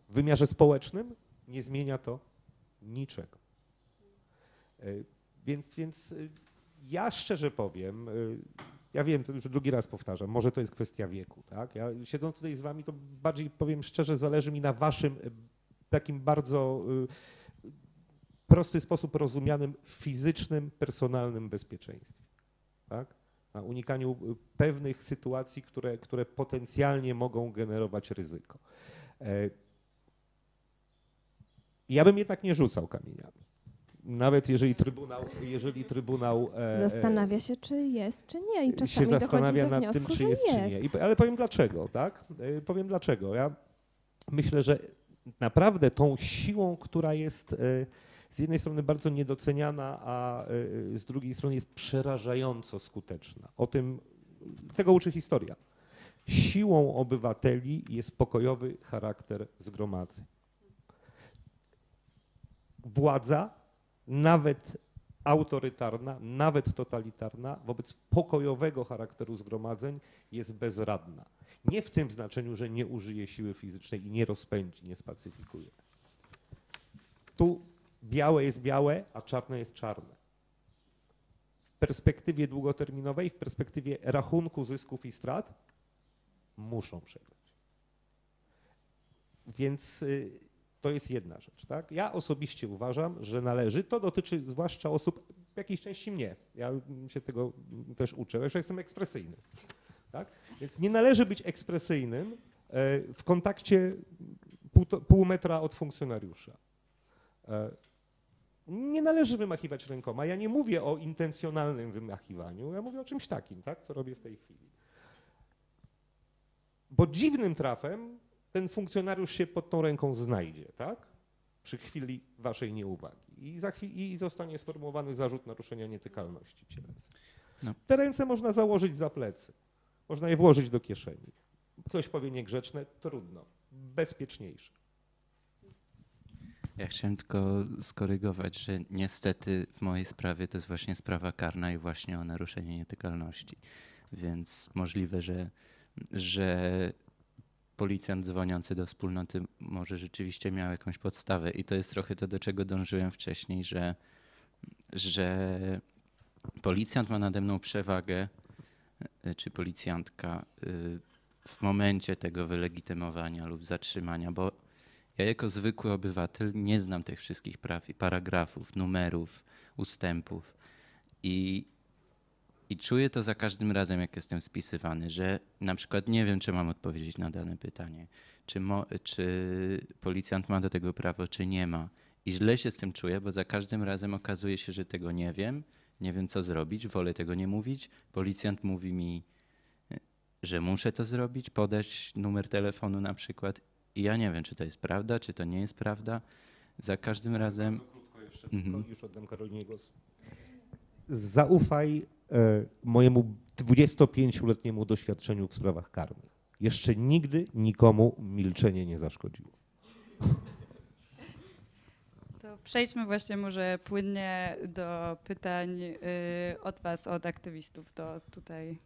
W wymiarze społecznym nie zmienia to niczego. Więc, więc ja szczerze powiem, ja wiem, to już drugi raz powtarzam, może to jest kwestia wieku, tak? Ja siedząc tutaj z wami, to bardziej powiem szczerze, zależy mi na waszym takim bardzo prosty sposób rozumianym fizycznym, personalnym bezpieczeństwie, tak? Na unikaniu pewnych sytuacji, które, które potencjalnie mogą generować ryzyko. Ja bym jednak nie rzucał kamieniami. Nawet jeżeli Trybunał... Jeżeli trybunał zastanawia się, czy jest, czy nie. I czasami się zastanawia dochodzi do wniosku, nad tym, czy jest, jest, czy nie. I, ale powiem dlaczego, tak? Powiem dlaczego. Ja myślę, że naprawdę tą siłą, która jest... z jednej strony bardzo niedoceniana, a z drugiej strony jest przerażająco skuteczna. O tym, tego uczy historia. Siłą obywateli jest pokojowy charakter zgromadzeń. Władza, nawet autorytarna, nawet totalitarna, wobec pokojowego charakteru zgromadzeń jest bezradna. Nie w tym znaczeniu, że nie użyje siły fizycznej i nie rozpędzi, nie spacyfikuje. Tu białe jest białe, a czarne jest czarne. W perspektywie długoterminowej, w perspektywie rachunku zysków i strat muszą przegrać. Więc y, to jest jedna rzecz. Tak? Ja osobiście uważam, że należy, to dotyczy zwłaszcza osób, w jakiejś części mnie, ja się tego też uczę, ja jestem ekspresyjny. Tak? Więc nie należy być ekspresyjnym y, w kontakcie pół, pół metra od funkcjonariusza. Nie należy wymachiwać rękoma. Ja nie mówię o intencjonalnym wymachiwaniu, ja mówię o czymś takim, tak, co robię w tej chwili. Bo dziwnym trafem ten funkcjonariusz się pod tą ręką znajdzie, tak, przy chwili waszej nieuwagi i, za chwili, i zostanie sformułowany zarzut naruszenia nietykalności cielesnej. No. Te ręce można założyć za plecy, można je włożyć do kieszeni. Ktoś powie niegrzeczne, trudno, bezpieczniejsze. Ja chciałem tylko skorygować, że niestety w mojej sprawie to jest właśnie sprawa karna i właśnie o naruszenie nietykalności. Więc możliwe, że, że policjant dzwoniący do wspólnoty może rzeczywiście miał jakąś podstawę i to jest trochę to, do czego dążyłem wcześniej, że, że policjant ma nade mną przewagę, czy policjantka w momencie tego wylegitymowania lub zatrzymania, bo ja jako zwykły obywatel nie znam tych wszystkich praw i paragrafów, numerów, ustępów i, I czuję to za każdym razem, jak jestem spisywany, że na przykład nie wiem, czy mam odpowiedzieć na dane pytanie, czy, mo, czy policjant ma do tego prawo, czy nie ma. I źle się z tym czuję, bo za każdym razem okazuje się, że tego nie wiem, nie wiem co zrobić, wolę tego nie mówić. Policjant mówi mi, że muszę to zrobić, podać numer telefonu na przykład. I ja nie wiem, czy to jest prawda, czy to nie jest prawda. Za każdym razem... Bardzo krótko jeszcze, mhm. Już oddam Karolinie głos. Zaufaj mojemu dwudziestopięcioletniemu doświadczeniu w sprawach karnych. Jeszcze nigdy nikomu milczenie nie zaszkodziło. To przejdźmy właśnie może płynnie do pytań od was, od aktywistów, do tutaj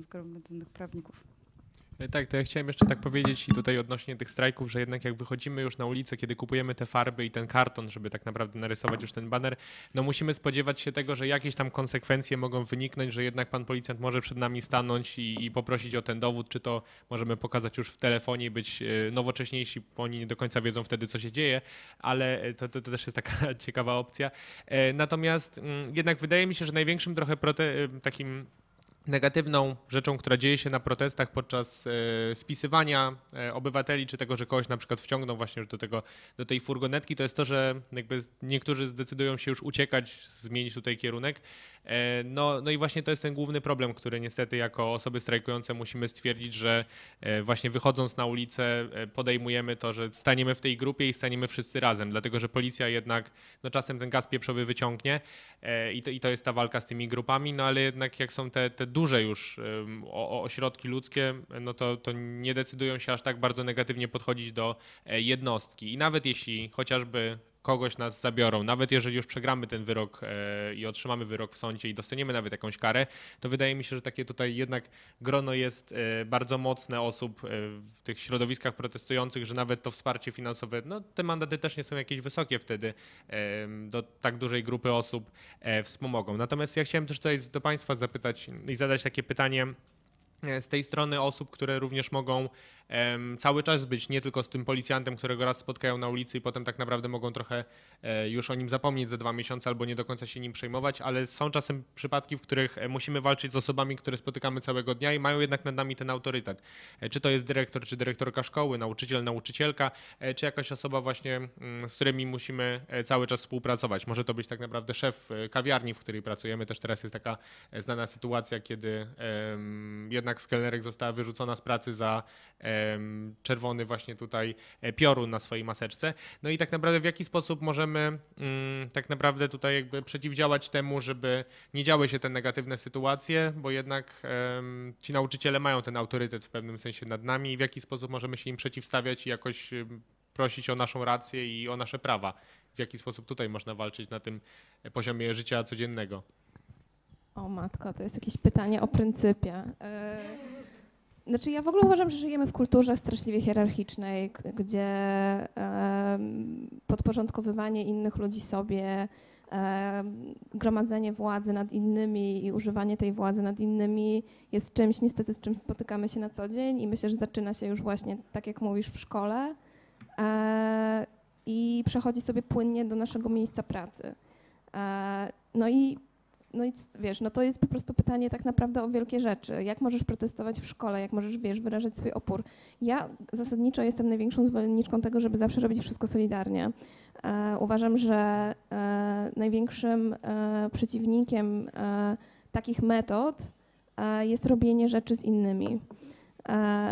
zgromadzonych prawników. Tak, to ja chciałem jeszcze tak powiedzieć i tutaj odnośnie tych strajków, że jednak jak wychodzimy już na ulicę, kiedy kupujemy te farby i ten karton, żeby tak naprawdę narysować już ten baner, no musimy spodziewać się tego, że jakieś tam konsekwencje mogą wyniknąć, że jednak pan policjant może przed nami stanąć i, i poprosić o ten dowód, czy to możemy pokazać już w telefonie i być nowocześniejsi, bo oni nie do końca wiedzą wtedy, co się dzieje, ale to, to, to też jest taka ciekawa opcja. Natomiast jednak wydaje mi się, że największym trochę prote- takim... negatywną rzeczą, która dzieje się na protestach podczas spisywania obywateli, czy tego, że kogoś na przykład wciągną właśnie już do, tego, do tej furgonetki, to jest to, że jakby niektórzy zdecydują się już uciekać, zmienić tutaj kierunek. No, no i właśnie to jest ten główny problem, który niestety jako osoby strajkujące musimy stwierdzić, że właśnie wychodząc na ulicę podejmujemy to, że staniemy w tej grupie i staniemy wszyscy razem, dlatego że policja jednak no czasem ten gaz pieprzowy wyciągnie i to, i to jest ta walka z tymi grupami, no ale jednak jak są te, te duże już ośrodki ludzkie, no to, to nie decydują się aż tak bardzo negatywnie podchodzić do jednostki i nawet jeśli chociażby kogoś nas zabiorą, nawet jeżeli już przegramy ten wyrok i otrzymamy wyrok w sądzie i dostaniemy nawet jakąś karę, to wydaje mi się, że takie tutaj jednak grono jest bardzo mocne osób w tych środowiskach protestujących, że nawet to wsparcie finansowe, no te mandaty też nie są jakieś wysokie wtedy, do tak dużej grupy osób wspomogą. Natomiast ja chciałem też tutaj do Państwa zapytać i zadać takie pytanie, z tej strony osób, które również mogą um, cały czas być nie tylko z tym policjantem, którego raz spotkają na ulicy i potem tak naprawdę mogą trochę e, już o nim zapomnieć za dwa miesiące albo nie do końca się nim przejmować, ale są czasem przypadki, w których musimy walczyć z osobami, które spotykamy całego dnia i mają jednak nad nami ten autorytet. E, czy to jest dyrektor, czy dyrektorka szkoły, nauczyciel, nauczycielka, e, czy jakaś osoba właśnie, m, z którymi musimy cały czas współpracować. Może to być tak naprawdę szef kawiarni, w której pracujemy. Też teraz jest taka znana sytuacja, kiedy e, jednak kelnerek została wyrzucona z pracy za um, czerwony właśnie tutaj piorun na swojej maseczce. No i tak naprawdę w jaki sposób możemy um, tak naprawdę tutaj jakby przeciwdziałać temu, żeby nie działy się te negatywne sytuacje, bo jednak um, ci nauczyciele mają ten autorytet w pewnym sensie nad nami i w jaki sposób możemy się im przeciwstawiać i jakoś um, prosić o naszą rację i o nasze prawa. W jaki sposób tutaj można walczyć na tym poziomie życia codziennego. O matko, to jest jakieś pytanie o pryncypie. Znaczy ja w ogóle uważam, że żyjemy w kulturze straszliwie hierarchicznej, gdzie podporządkowywanie innych ludzi sobie, gromadzenie władzy nad innymi i używanie tej władzy nad innymi jest czymś niestety, z czym spotykamy się na co dzień i myślę, że zaczyna się już właśnie, tak jak mówisz, w szkole i przechodzi sobie płynnie do naszego miejsca pracy. No i No i wiesz, no to jest po prostu pytanie tak naprawdę o wielkie rzeczy. Jak możesz protestować w szkole, jak możesz, wiesz, wyrażać swój opór. Ja zasadniczo jestem największą zwolenniczką tego, żeby zawsze robić wszystko solidarnie. E, uważam, że e, największym e, przeciwnikiem e, takich metod e, jest robienie rzeczy z innymi. E,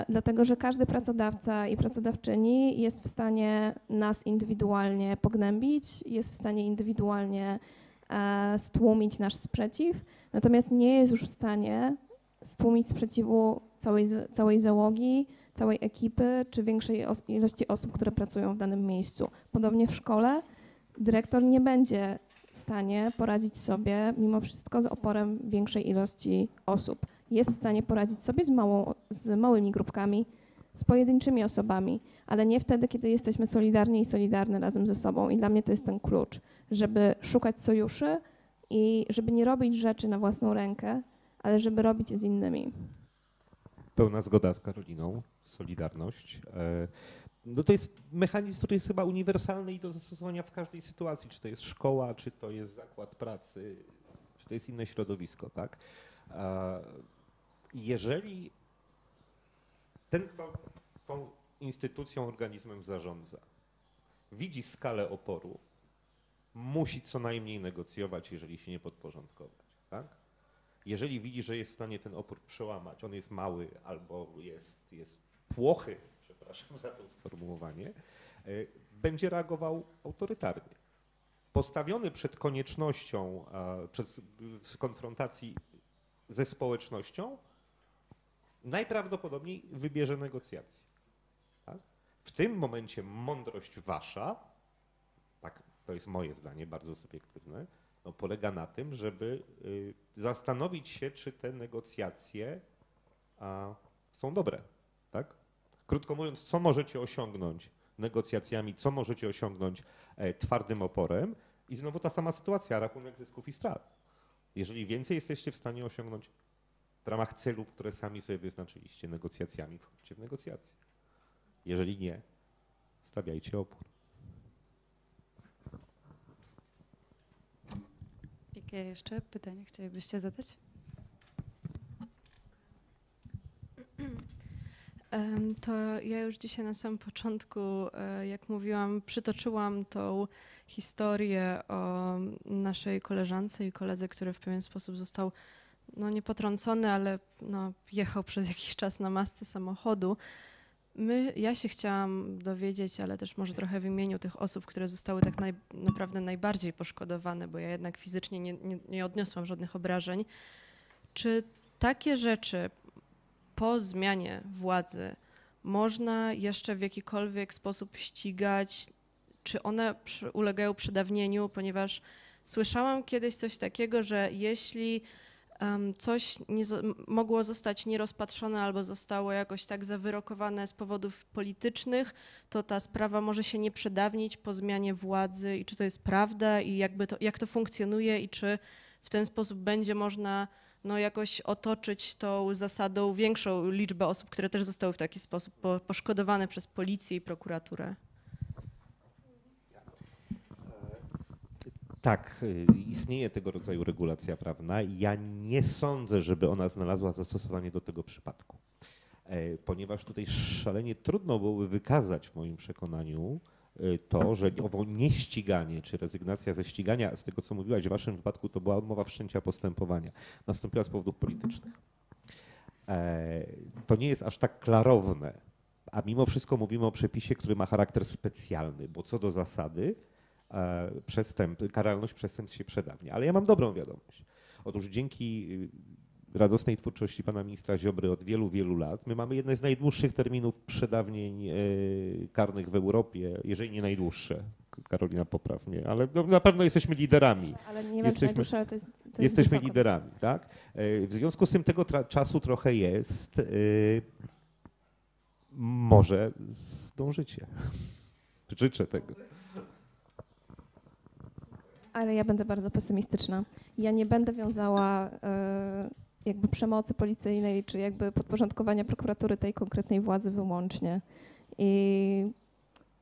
dlatego, że każdy pracodawca i pracodawczyni jest w stanie nas indywidualnie pognębić, jest w stanie indywidualnie stłumić nasz sprzeciw, natomiast nie jest już w stanie stłumić sprzeciwu całej, całej załogi, całej ekipy czy większej ilości osób, które pracują w danym miejscu. Podobnie w szkole dyrektor nie będzie w stanie poradzić sobie mimo wszystko z oporem większej ilości osób. Jest w stanie poradzić sobie z, małą, z małymi grupkami, z pojedynczymi osobami, ale nie wtedy, kiedy jesteśmy solidarni i solidarne razem ze sobą. I dla mnie to jest ten klucz, żeby szukać sojuszy i żeby nie robić rzeczy na własną rękę, ale żeby robić je z innymi. Pełna zgoda z Karoliną, solidarność. No to jest mechanizm, który jest chyba uniwersalny i do zastosowania w każdej sytuacji, czy to jest szkoła, czy to jest zakład pracy, czy to jest inne środowisko, tak? Jeżeli ten, kto tą instytucją, organizmem zarządza, widzi skalę oporu, musi co najmniej negocjować, jeżeli się nie podporządkować. Tak? Jeżeli widzi, że jest w stanie ten opór przełamać, on jest mały albo jest, jest płochy, przepraszam za to sformułowanie, będzie reagował autorytarnie. Postawiony przed koniecznością, przed, w konfrontacji ze społecznością, najprawdopodobniej wybierze negocjacje. Tak? W tym momencie mądrość wasza, tak, to jest moje zdanie, bardzo subiektywne, no, polega na tym, żeby y, zastanowić się, czy te negocjacje a, są dobre. Tak? Krótko mówiąc, co możecie osiągnąć negocjacjami, co możecie osiągnąć e, twardym oporem i znowu ta sama sytuacja, rachunek zysków i strat. Jeżeli więcej jesteście w stanie osiągnąć w ramach celów, które sami sobie wyznaczyliście negocjacjami, wchodźcie w negocjacje. Jeżeli nie, stawiajcie opór. Jakie jeszcze pytanie chcielibyście zadać? To ja już dzisiaj na samym początku, jak mówiłam, przytoczyłam tą historię o naszej koleżance i koledze, który w pewien sposób został no, niepotrącony, ale no, jechał przez jakiś czas na masce samochodu. My, ja się chciałam dowiedzieć, ale też może trochę w imieniu tych osób, które zostały tak naj, naprawdę najbardziej poszkodowane, bo ja jednak fizycznie nie, nie, nie odniosłam żadnych obrażeń. Czy takie rzeczy po zmianie władzy można jeszcze w jakikolwiek sposób ścigać? Czy one przy, ulegają przedawnieniu? Ponieważ słyszałam kiedyś coś takiego, że jeśli coś nie, mogło zostać nierozpatrzone albo zostało jakoś tak zawyrokowane z powodów politycznych, to ta sprawa może się nie przedawnić po zmianie władzy i czy to jest prawda i jakby to, jak to funkcjonuje i czy w ten sposób będzie można no, jakoś otoczyć tą zasadą większą liczbę osób, które też zostały w taki sposób po, poszkodowane przez policję i prokuraturę. Tak, istnieje tego rodzaju regulacja prawna. Ja nie sądzę, żeby ona znalazła zastosowanie do tego przypadku, ponieważ tutaj szalenie trudno byłoby wykazać w moim przekonaniu to, że owo nieściganie czy rezygnacja ze ścigania, z tego co mówiłaś w waszym wypadku, to była odmowa wszczęcia postępowania, nastąpiła z powodów politycznych. To nie jest aż tak klarowne, a mimo wszystko mówimy o przepisie, który ma charakter specjalny, bo co do zasady przestęp, karalność przestępstw się przedawnia. Ale ja mam dobrą wiadomość. Otóż dzięki radosnej twórczości pana ministra Ziobry od wielu, wielu lat my mamy jedne z najdłuższych terminów przedawnień karnych w Europie, jeżeli nie najdłuższe. Karolina, popraw mnie, ale no, na pewno jesteśmy liderami. Ale nie jesteśmy, wiem, najdłuższe, ale to jest, to jesteśmy jest liderami, tak? W związku z tym tego czasu trochę jest. Yy, może zdążycie. Życzę tego. Ale ja będę bardzo pesymistyczna. Ja nie będę wiązała y, jakby przemocy policyjnej czy jakby podporządkowania prokuratury tej konkretnej władzy wyłącznie. I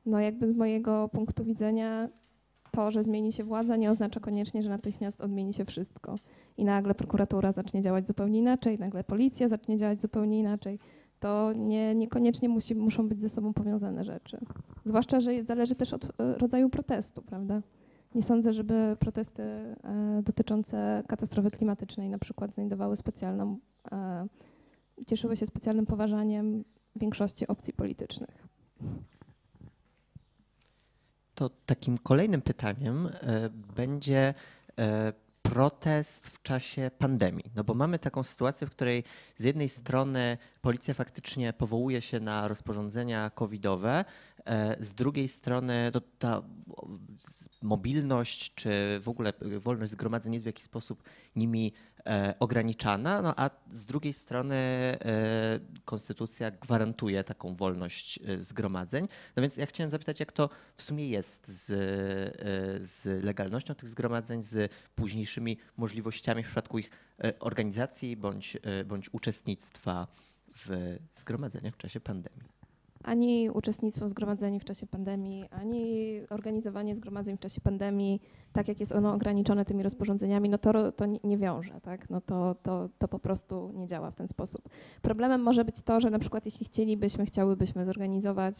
no jakby z mojego punktu widzenia to, że zmieni się władza, nie oznacza koniecznie, że natychmiast odmieni się wszystko. I nagle prokuratura zacznie działać zupełnie inaczej, nagle policja zacznie działać zupełnie inaczej. To nie, niekoniecznie musi, muszą być ze sobą powiązane rzeczy. Zwłaszcza, że zależy też od y, rodzaju protestu, prawda? Nie sądzę, żeby protesty e, dotyczące katastrofy klimatycznej na przykład znajdowały specjalną, e, cieszyły się specjalnym poważaniem większości opcji politycznych. To takim kolejnym pytaniem e, będzie e, protest w czasie pandemii. No bo mamy taką sytuację, w której z jednej strony policja faktycznie powołuje się na rozporządzenia covidowe, z drugiej strony to ta mobilność czy w ogóle wolność zgromadzeń jest w jakiś sposób nimi e, ograniczana, no a z drugiej strony e, konstytucja gwarantuje taką wolność zgromadzeń. No więc ja chciałem zapytać, jak to w sumie jest z, z legalnością tych zgromadzeń, z późniejszymi możliwościami w przypadku ich organizacji bądź, bądź uczestnictwa w zgromadzeniach w czasie pandemii. ani uczestnictwo w zgromadzeniu w czasie pandemii, ani organizowanie zgromadzeń w czasie pandemii, tak jak jest ono ograniczone tymi rozporządzeniami, no to, to nie wiąże, tak? No to, to, to po prostu nie działa w ten sposób. Problemem może być to, że na przykład jeśli chcielibyśmy, chciałybyśmy zorganizować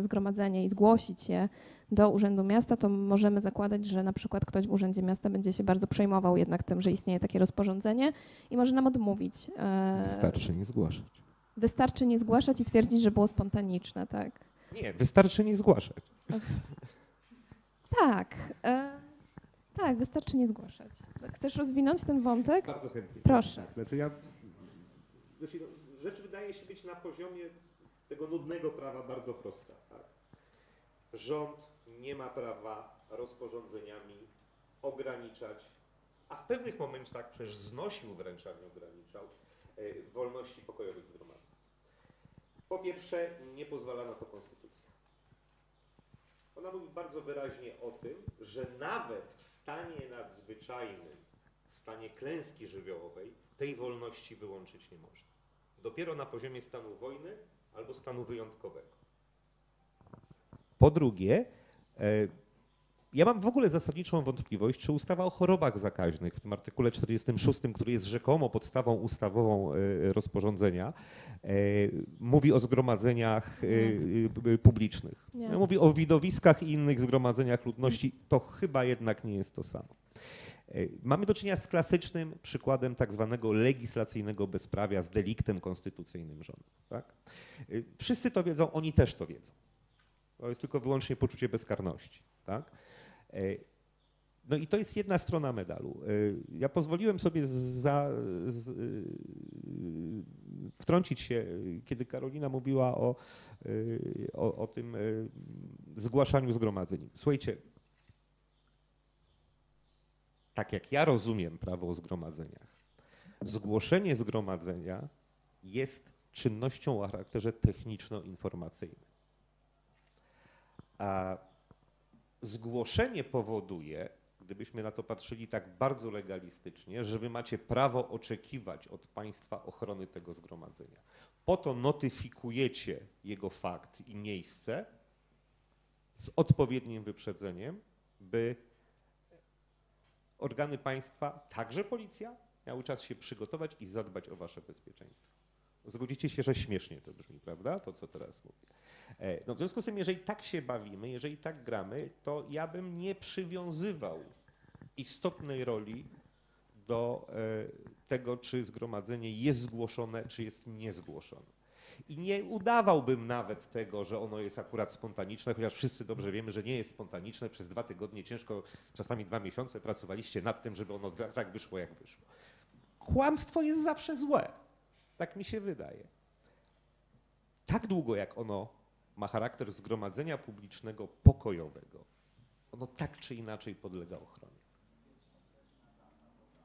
zgromadzenie i zgłosić je do Urzędu Miasta, to możemy zakładać, że na przykład ktoś w Urzędzie Miasta będzie się bardzo przejmował jednak tym, że istnieje takie rozporządzenie i może nam odmówić. Wystarczy nie zgłaszać. Wystarczy nie zgłaszać i twierdzić, że było spontaniczne, tak? Nie, wystarczy nie zgłaszać. Tak, e, tak, wystarczy nie zgłaszać. Chcesz rozwinąć ten wątek? Bardzo chętnie. Proszę. Tak, znaczy ja, znaczy no, rzecz wydaje się być na poziomie tego nudnego prawa bardzo prosta. Tak? Rząd nie ma prawa rozporządzeniami ograniczać, a w pewnych momentach przecież znosił wręcz, a nie ograniczał, wolności pokojowych zgromadzeń. Po pierwsze, nie pozwala na to konstytucja. Ona mówi bardzo wyraźnie o tym, że nawet w stanie nadzwyczajnym, w stanie klęski żywiołowej, tej wolności wyłączyć nie można. Dopiero na poziomie stanu wojny albo stanu wyjątkowego. Po drugie, ja mam w ogóle zasadniczą wątpliwość, czy ustawa o chorobach zakaźnych w tym artykule czterdziestym szóstym, który jest rzekomo podstawą ustawową rozporządzenia, mówi o zgromadzeniach nie. publicznych. Nie. Mówi o widowiskach i innych zgromadzeniach ludności. To chyba jednak nie jest to samo. Mamy do czynienia z klasycznym przykładem tak zwanego legislacyjnego bezprawia, z deliktem konstytucyjnym rządu. Tak? Wszyscy to wiedzą, oni też to wiedzą. To jest tylko wyłącznie poczucie bezkarności. Tak? No i to jest jedna strona medalu. Ja pozwoliłem sobie za, z, wtrącić się, kiedy Karolina mówiła o, o, o tym zgłaszaniu zgromadzeń. Słuchajcie, tak jak ja rozumiem prawo o zgromadzeniach, zgłoszenie zgromadzenia jest czynnością o charakterze techniczno-informacyjnym. A zgłoszenie powoduje, gdybyśmy na to patrzyli tak bardzo legalistycznie, że wy macie prawo oczekiwać od państwa ochrony tego zgromadzenia. Po to notyfikujecie jego fakt i miejsce z odpowiednim wyprzedzeniem, by organy państwa, także policja, miały czas się przygotować i zadbać o wasze bezpieczeństwo. Zgodzicie się, że śmiesznie to brzmi, prawda? To, co teraz mówię. No w związku z tym, jeżeli tak się bawimy, jeżeli tak gramy, to ja bym nie przywiązywał istotnej roli do tego, czy zgromadzenie jest zgłoszone, czy jest niezgłoszone. I nie udawałbym nawet tego, że ono jest akurat spontaniczne, chociaż wszyscy dobrze wiemy, że nie jest spontaniczne. Przez dwa tygodnie ciężko, czasami dwa miesiące pracowaliście nad tym, żeby ono tak wyszło, jak wyszło. Kłamstwo jest zawsze złe. Tak mi się wydaje. Tak długo, jak ono ma charakter zgromadzenia publicznego pokojowego, ono tak czy inaczej podlega ochronie.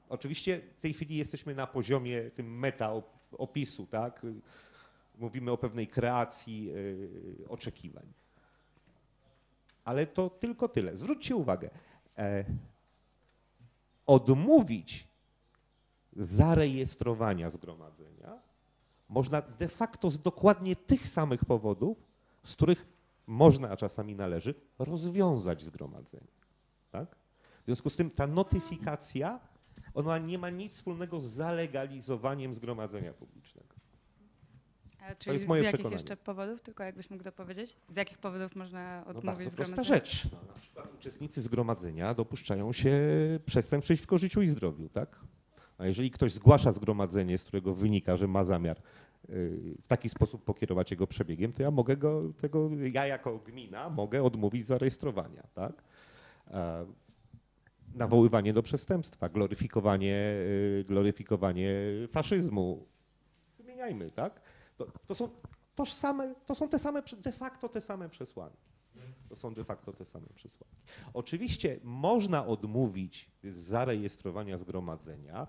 Oczywiście w tej chwili jesteśmy na poziomie tym meta-opisu, tak? Mówimy o pewnej kreacji yy, oczekiwań. Ale to tylko tyle. Zwróćcie uwagę. E, odmówić zarejestrowania zgromadzenia można de facto z dokładnie tych samych powodów, z których można, a czasami należy, rozwiązać zgromadzenie. Tak? W związku z tym ta notyfikacja, ona nie ma nic wspólnego z zalegalizowaniem zgromadzenia publicznego. A czyli to jest moje z jakich przekonanie. Jeszcze powodów, tylko jakbyś mógł dopowiedzieć? Z jakich powodów można odmówić no bardzo zgromadzenia? Prosta rzecz. No, na przykład uczestnicy zgromadzenia dopuszczają się przestępstw przeciwko życiu i zdrowiu, tak? A jeżeli ktoś zgłasza zgromadzenie, z którego wynika, że ma zamiar w taki sposób pokierować jego przebiegiem, to ja mogę go, tego, ja jako gmina mogę odmówić zarejestrowania, tak? Nawoływanie do przestępstwa, gloryfikowanie, gloryfikowanie faszyzmu. Wymieniajmy, tak? To, to są tożsame, to są te same, de facto te same przesłanki. To są de facto te same przesłanki. Oczywiście można odmówić zarejestrowania zgromadzenia,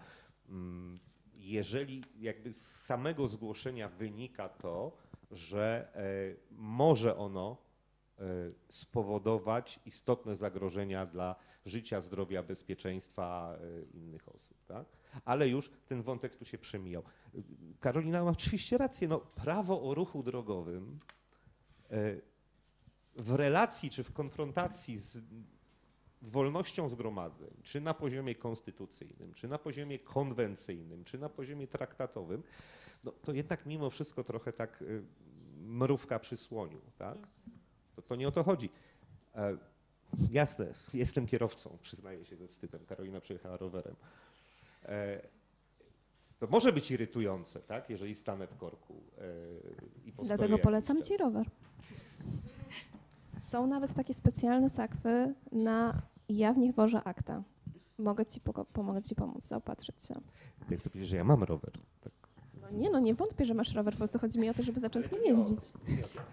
jeżeli jakby z samego zgłoszenia wynika to, że może ono spowodować istotne zagrożenia dla życia, zdrowia, bezpieczeństwa innych osób. Tak? Ale już ten wątek tu się przemijał. Karolina ma oczywiście rację, no prawo o ruchu drogowym w relacji czy w konfrontacji z wolnością zgromadzeń, czy na poziomie konstytucyjnym, czy na poziomie konwencyjnym, czy na poziomie traktatowym, no to jednak mimo wszystko trochę tak mrówka przy słoniu, tak? To, to nie o to chodzi. E, jasne, jestem kierowcą, przyznaję się ze wstydem, Karolina przyjechała rowerem. E, to może być irytujące, tak? Jeżeli stanę w korku e, i postoję. Dlatego polecam ci rower. Są nawet takie specjalne sakwy na jawnie wożę akta. Mogę ci, pomogę ci pomóc, zaopatrzyć się. Ja chcę powiedzieć, że ja mam rower. Tak. No nie, no nie wątpię, że masz rower, po prostu chodzi mi o to, żeby zacząć nim jeździć.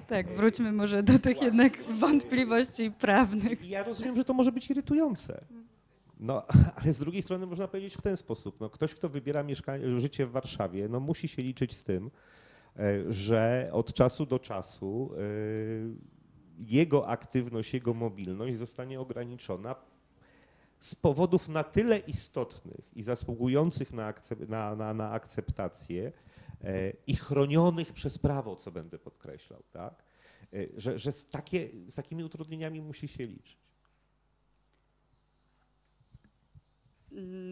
Tak, wróćmy może do tych jednak wątpliwości prawnych. Ja rozumiem, że to może być irytujące. No, ale z drugiej strony można powiedzieć w ten sposób. No, ktoś, kto wybiera mieszkanie, życie w Warszawie, no musi się liczyć z tym, że od czasu do czasu yy, jego aktywność, jego mobilność zostanie ograniczona z powodów na tyle istotnych i zasługujących na, akcep na, na, na akceptację e, i chronionych przez prawo, co będę podkreślał, tak? E, że że z, takie, z takimi utrudnieniami musi się liczyć.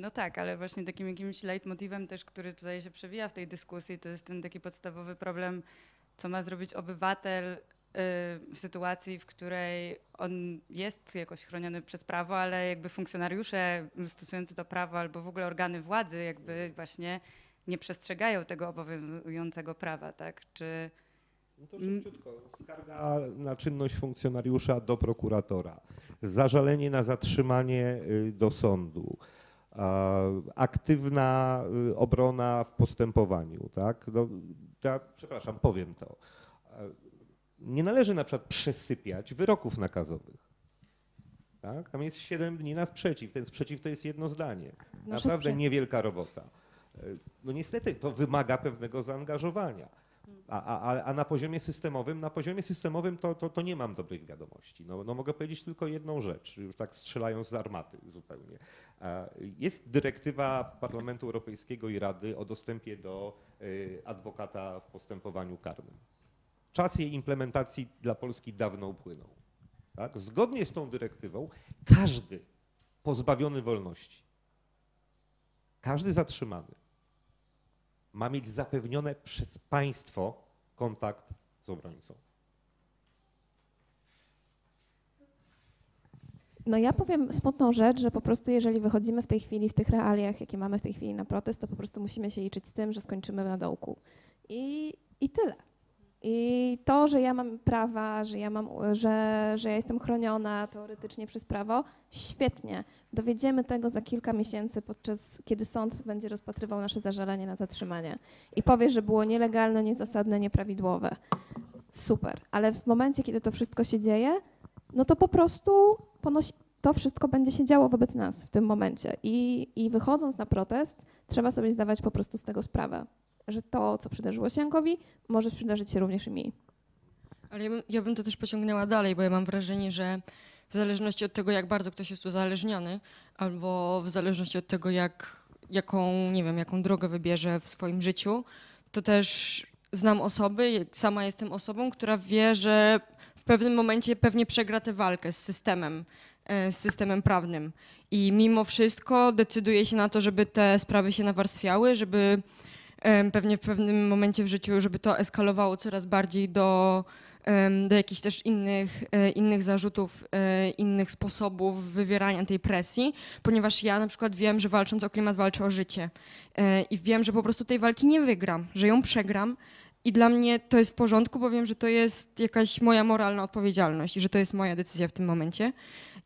No tak, ale właśnie takim jakimś leitmotivem też, który tutaj się przewija w tej dyskusji, to jest ten taki podstawowy problem, co ma zrobić obywatel w sytuacji, w której on jest jakoś chroniony przez prawo, ale jakby funkcjonariusze stosujący to prawo albo w ogóle organy władzy jakby właśnie nie przestrzegają tego obowiązującego prawa, tak? Czy... No to szybciutko. Skarga na czynność funkcjonariusza do prokuratora, zażalenie na zatrzymanie do sądu, aktywna obrona w postępowaniu, tak? No, ja, przepraszam, powiem to. Nie należy na przykład przesypiać wyroków nakazowych. Tak? Tam jest siedem dni na sprzeciw. Ten sprzeciw to jest jedno zdanie. Nasze Naprawdę sprzeciw. Niewielka robota. No niestety to wymaga pewnego zaangażowania. A, a, a na poziomie systemowym, na poziomie systemowym to, to, to nie mam dobrych wiadomości. No, no mogę powiedzieć tylko jedną rzecz, już tak strzelając z armaty zupełnie. Jest dyrektywa Parlamentu Europejskiego i Rady o dostępie do adwokata w postępowaniu karnym. Czas jej implementacji dla Polski dawno upłynął. Tak? Zgodnie z tą dyrektywą każdy pozbawiony wolności, każdy zatrzymany ma mieć zapewnione przez państwo kontakt z obrońcą. No ja powiem smutną rzecz, że po prostu jeżeli wychodzimy w tej chwili w tych realiach, jakie mamy w tej chwili na protest, to po prostu musimy się liczyć z tym, że skończymy na dołku. I, i tyle. I to, że ja mam prawa, że ja, mam, że, że ja jestem chroniona teoretycznie przez prawo, świetnie. Dowiedziemy tego za kilka miesięcy, podczas kiedy sąd będzie rozpatrywał nasze zażalenie na zatrzymanie i powie, że było nielegalne, niezasadne, nieprawidłowe. Super, ale w momencie, kiedy to wszystko się dzieje, no to po prostu ponosi, to wszystko będzie się działo wobec nas w tym momencie. I, i wychodząc na protest, trzeba sobie zdawać po prostu z tego sprawę, że to, co przydarzyło się Jankowi, może przydarzyć się również i mi. Ale ja bym, ja bym to też pociągnęła dalej, bo ja mam wrażenie, że w zależności od tego, jak bardzo ktoś jest uzależniony, albo w zależności od tego, jak, jaką, nie wiem, jaką drogę wybierze w swoim życiu, to też znam osoby, sama jestem osobą, która wie, że w pewnym momencie pewnie przegra tę walkę z systemem, z systemem prawnym. I mimo wszystko decyduje się na to, żeby te sprawy się nawarstwiały, żeby pewnie w pewnym momencie w życiu, żeby to eskalowało coraz bardziej do, do jakichś też innych, innych zarzutów, innych sposobów wywierania tej presji, ponieważ ja na przykład wiem, że walcząc o klimat walczę o życie i wiem, że po prostu tej walki nie wygram, że ją przegram i dla mnie to jest w porządku, bo wiem, że to jest jakaś moja moralna odpowiedzialność i że to jest moja decyzja w tym momencie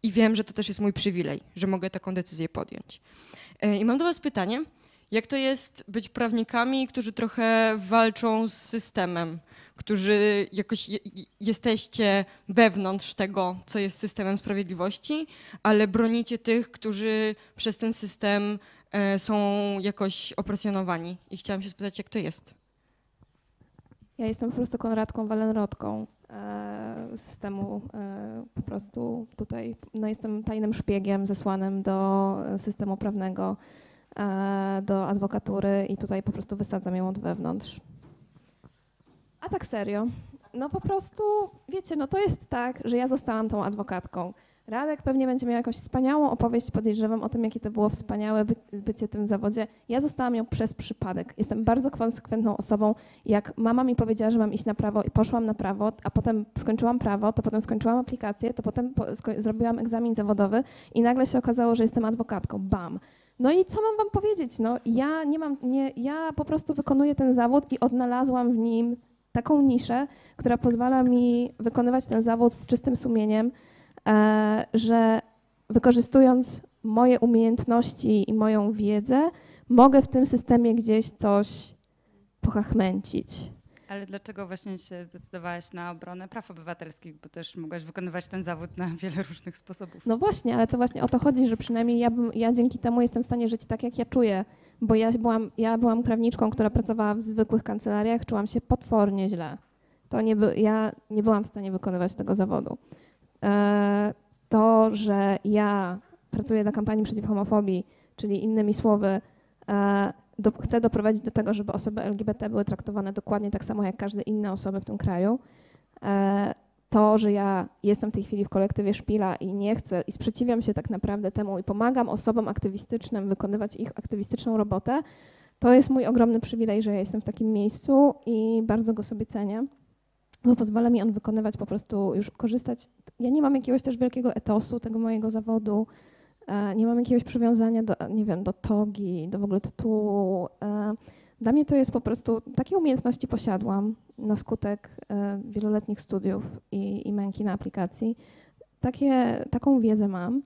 i wiem, że to też jest mój przywilej, że mogę taką decyzję podjąć. I mam do was pytanie. Jak to jest być prawnikami, którzy trochę walczą z systemem, którzy jakoś je, jesteście wewnątrz tego, co jest systemem sprawiedliwości, ale bronicie tych, którzy przez ten system e, są jakoś opresjonowani. I chciałam się spytać, jak to jest? Ja jestem po prostu Konradką Walenrodką e, systemu. E, po prostu tutaj no, jestem tajnym szpiegiem zesłanym do systemu prawnego, do adwokatury i tutaj po prostu wysadzam ją od wewnątrz. A tak serio, No po prostu, wiecie, no to jest tak, że ja zostałam tą adwokatką. Radek pewnie będzie miał jakąś wspaniałą opowieść, podejrzewam, o tym, jakie to było wspaniałe by, bycie w tym zawodzie. Ja zostałam ją przez przypadek. Jestem bardzo konsekwentną osobą. Jak mama mi powiedziała, że mam iść na prawo i poszłam na prawo, a potem skończyłam prawo, to potem skończyłam aplikację, to potem po, zrobiłam egzamin zawodowy i nagle się okazało, że jestem adwokatką. Bam! No i co mam wam powiedzieć? No ja nie mam, nie, ja po prostu wykonuję ten zawód i odnalazłam w nim taką niszę, która pozwala mi wykonywać ten zawód z czystym sumieniem, że wykorzystując moje umiejętności i moją wiedzę, mogę w tym systemie gdzieś coś pochachmęcić. Ale dlaczego właśnie się zdecydowałaś na obronę praw obywatelskich, bo też mogłaś wykonywać ten zawód na wiele różnych sposobów. No właśnie, ale to właśnie o to chodzi, że przynajmniej ja, bym, ja dzięki temu jestem w stanie żyć tak, jak ja czuję, bo ja byłam, ja byłam prawniczką, która pracowała w zwykłych kancelariach, czułam się potwornie źle. To nie by, ja nie byłam w stanie wykonywać tego zawodu. To, że ja pracuję dla Kampanii Przeciw Homofobii, czyli innymi słowy do, chcę doprowadzić do tego, żeby osoby L G B T były traktowane dokładnie tak samo jak każde inne osoby w tym kraju. To, że ja jestem w tej chwili w kolektywie Szpila i nie chcę i sprzeciwiam się tak naprawdę temu i pomagam osobom aktywistycznym wykonywać ich aktywistyczną robotę, to jest mój ogromny przywilej, że ja jestem w takim miejscu i bardzo go sobie cenię. Bo pozwala mi on wykonywać po prostu, już korzystać. Ja nie mam jakiegoś też wielkiego etosu tego mojego zawodu, nie mam jakiegoś przywiązania do, nie wiem, do togi, do w ogóle tytułu. Dla mnie to jest po prostu, takie umiejętności posiadłam na skutek wieloletnich studiów i, i męki na aplikacji. Takie, taką wiedzę mam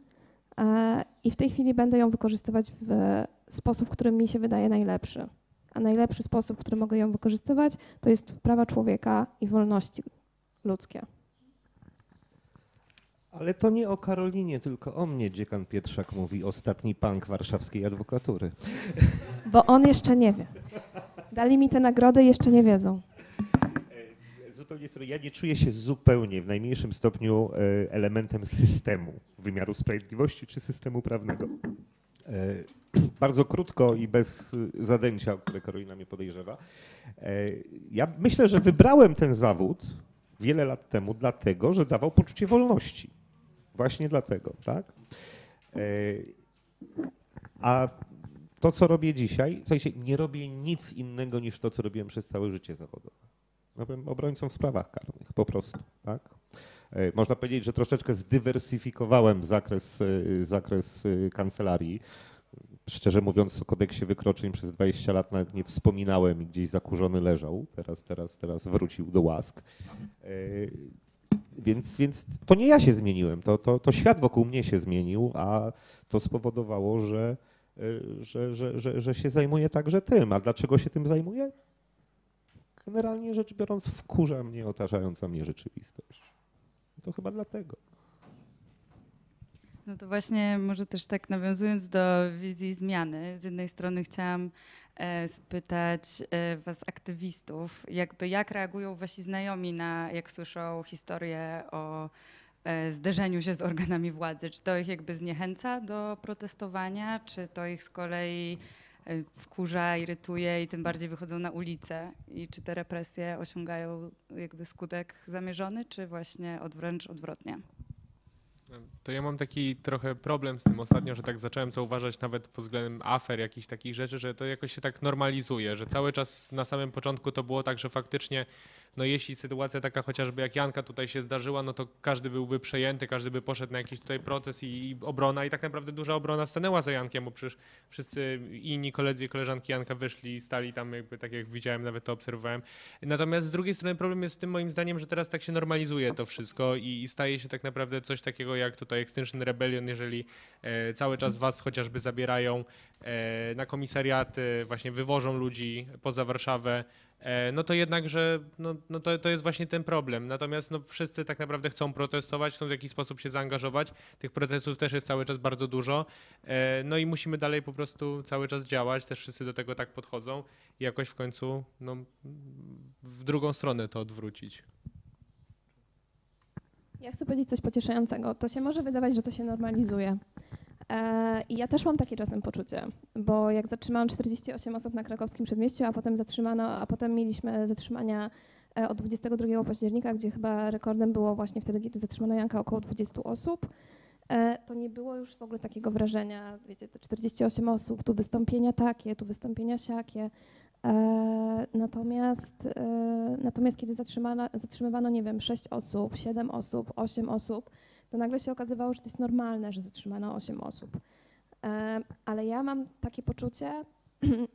i w tej chwili będę ją wykorzystywać w sposób, który mi się wydaje najlepszy. A najlepszy sposób, w który mogę ją wykorzystywać, to jest prawa człowieka i wolności ludzkie. Ale to nie o Karolinie, tylko o mnie dziekan Pietrzak mówi, ostatni punk warszawskiej adwokatury. Bo on jeszcze nie wie. Dali mi tę nagrodę, jeszcze nie wiedzą. Zupełnie serio, ja nie czuję się zupełnie w najmniejszym stopniu elementem systemu, wymiaru sprawiedliwości czy systemu prawnego. Bardzo krótko i bez zadęcia, o które Karolina mnie podejrzewa. Ja myślę, że wybrałem ten zawód wiele lat temu dlatego, że dawał poczucie wolności. Właśnie dlatego, tak? A to, co robię dzisiaj, w sensie nie robię nic innego niż to, co robiłem przez całe życie zawodowe. No, byłem obrońcą w sprawach karnych, po prostu, tak? Można powiedzieć, że troszeczkę zdywersyfikowałem zakres, zakres kancelarii. Szczerze mówiąc, o kodeksie wykroczeń przez dwadzieścia lat nawet nie wspominałem i gdzieś zakurzony leżał. Teraz, teraz, teraz wrócił do łask. Więc, więc to nie ja się zmieniłem, to, to, to świat wokół mnie się zmienił, a to spowodowało, że, że, że, że, że się zajmuję także tym. A dlaczego się tym zajmuję? Generalnie rzecz biorąc, wkurza mnie otaczająca mnie rzeczywistość. To chyba dlatego. No to właśnie może też tak nawiązując do wizji zmiany, z jednej strony chciałam e, spytać e, was aktywistów, jakby jak reagują wasi znajomi na, jak słyszą historię o e, zderzeniu się z organami władzy, czy to ich jakby zniechęca do protestowania, czy to ich z kolei e, wkurza, irytuje i tym bardziej wychodzą na ulicę i czy te represje osiągają jakby skutek zamierzony, czy właśnie od, wręcz odwrotnie? To ja mam taki trochę problem z tym ostatnio, że tak zacząłem zauważać nawet pod względem afer, jakichś takich rzeczy, że to jakoś się tak normalizuje, że cały czas na samym początku to było tak, że faktycznie no jeśli sytuacja taka chociażby jak Janka tutaj się zdarzyła, no to każdy byłby przejęty, każdy by poszedł na jakiś tutaj proces i, i obrona i tak naprawdę duża obrona stanęła za Jankiem, bo przecież wszyscy inni koledzy i koleżanki Janka wyszli, stali tam jakby tak jak widziałem, nawet to obserwowałem. Natomiast z drugiej strony problem jest w tym moim zdaniem, że teraz tak się normalizuje to wszystko i, i staje się tak naprawdę coś takiego jak tutaj Extinction Rebellion, jeżeli e, cały czas was chociażby zabierają e, na komisariaty, właśnie wywożą ludzi poza Warszawę, no to jednakże no, no to, to jest właśnie ten problem. Natomiast no, wszyscy tak naprawdę chcą protestować, chcą w jakiś sposób się zaangażować. Tych protestów też jest cały czas bardzo dużo. No i musimy dalej po prostu cały czas działać. Też wszyscy do tego tak podchodzą i jakoś w końcu no, w drugą stronę to odwrócić. Ja chcę powiedzieć coś pocieszającego. To się może wydawać, że to się normalizuje. I ja też mam takie czasem poczucie, bo jak zatrzymano czterdzieści osiem osób na krakowskim przedmieściu, a potem zatrzymano, a potem mieliśmy zatrzymania od dwudziestego drugiego października, gdzie chyba rekordem było właśnie wtedy, kiedy zatrzymano Janka, około dwudziestu osób. To nie było już w ogóle takiego wrażenia, wiecie, to czterdzieści osiem osób, tu wystąpienia takie, tu wystąpienia siakie. Natomiast, natomiast kiedy zatrzymano, zatrzymywano, nie wiem, sześć osób, siedem osób, osiem osób, to nagle się okazywało, że to jest normalne, że zatrzymano osiem osób. Ale ja mam takie poczucie,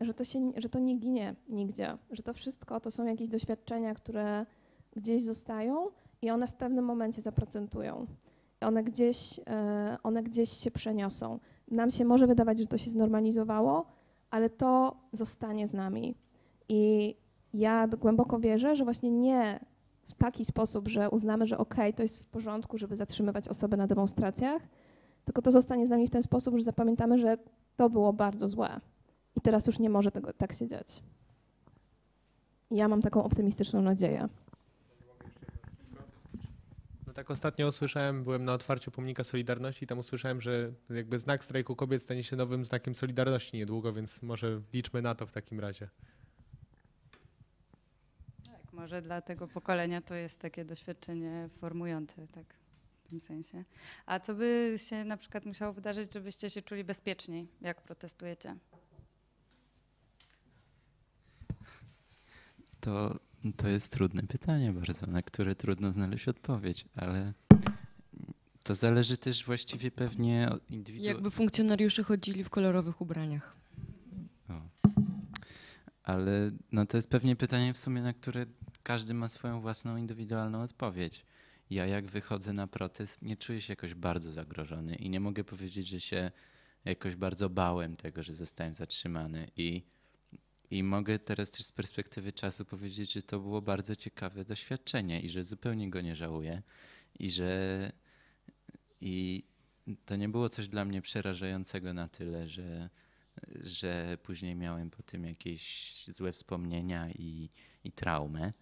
że to, się, że to nie ginie nigdzie, że to wszystko to są jakieś doświadczenia, które gdzieś zostają i one w pewnym momencie zaprocentują. One gdzieś, one gdzieś się przeniosą. Nam się może wydawać, że to się znormalizowało, ale to zostanie z nami. I ja głęboko wierzę, że właśnie nie w taki sposób, że uznamy, że okej, to jest w porządku, żeby zatrzymywać osoby na demonstracjach, tylko to zostanie z nami w ten sposób, że zapamiętamy, że to było bardzo złe i teraz już nie może tego tak się dziać. Ja mam taką optymistyczną nadzieję. No tak ostatnio usłyszałem, byłem na otwarciu Pomnika Solidarności i tam usłyszałem, że jakby znak strajku kobiet stanie się nowym znakiem Solidarności niedługo, więc może liczmy na to w takim razie. Tak, może dla tego pokolenia to jest takie doświadczenie formujące, tak w tym sensie. A co by się na przykład musiało wydarzyć, żebyście się czuli bezpieczniej, jak protestujecie? To, to jest trudne pytanie bardzo, na które trudno znaleźć odpowiedź, ale to zależy też właściwie pewnie od indywidualnego. Jakby funkcjonariusze chodzili w kolorowych ubraniach. O. Ale no to jest pewnie pytanie w sumie, na które każdy ma swoją własną indywidualną odpowiedź. Ja jak wychodzę na protest, nie czuję się jakoś bardzo zagrożony i nie mogę powiedzieć, że się jakoś bardzo bałem tego, że zostałem zatrzymany i I mogę teraz też z perspektywy czasu powiedzieć, że to było bardzo ciekawe doświadczenie i że zupełnie go nie żałuję i że i to nie było coś dla mnie przerażającego na tyle, że, że później miałem po tym jakieś złe wspomnienia i, i traumę.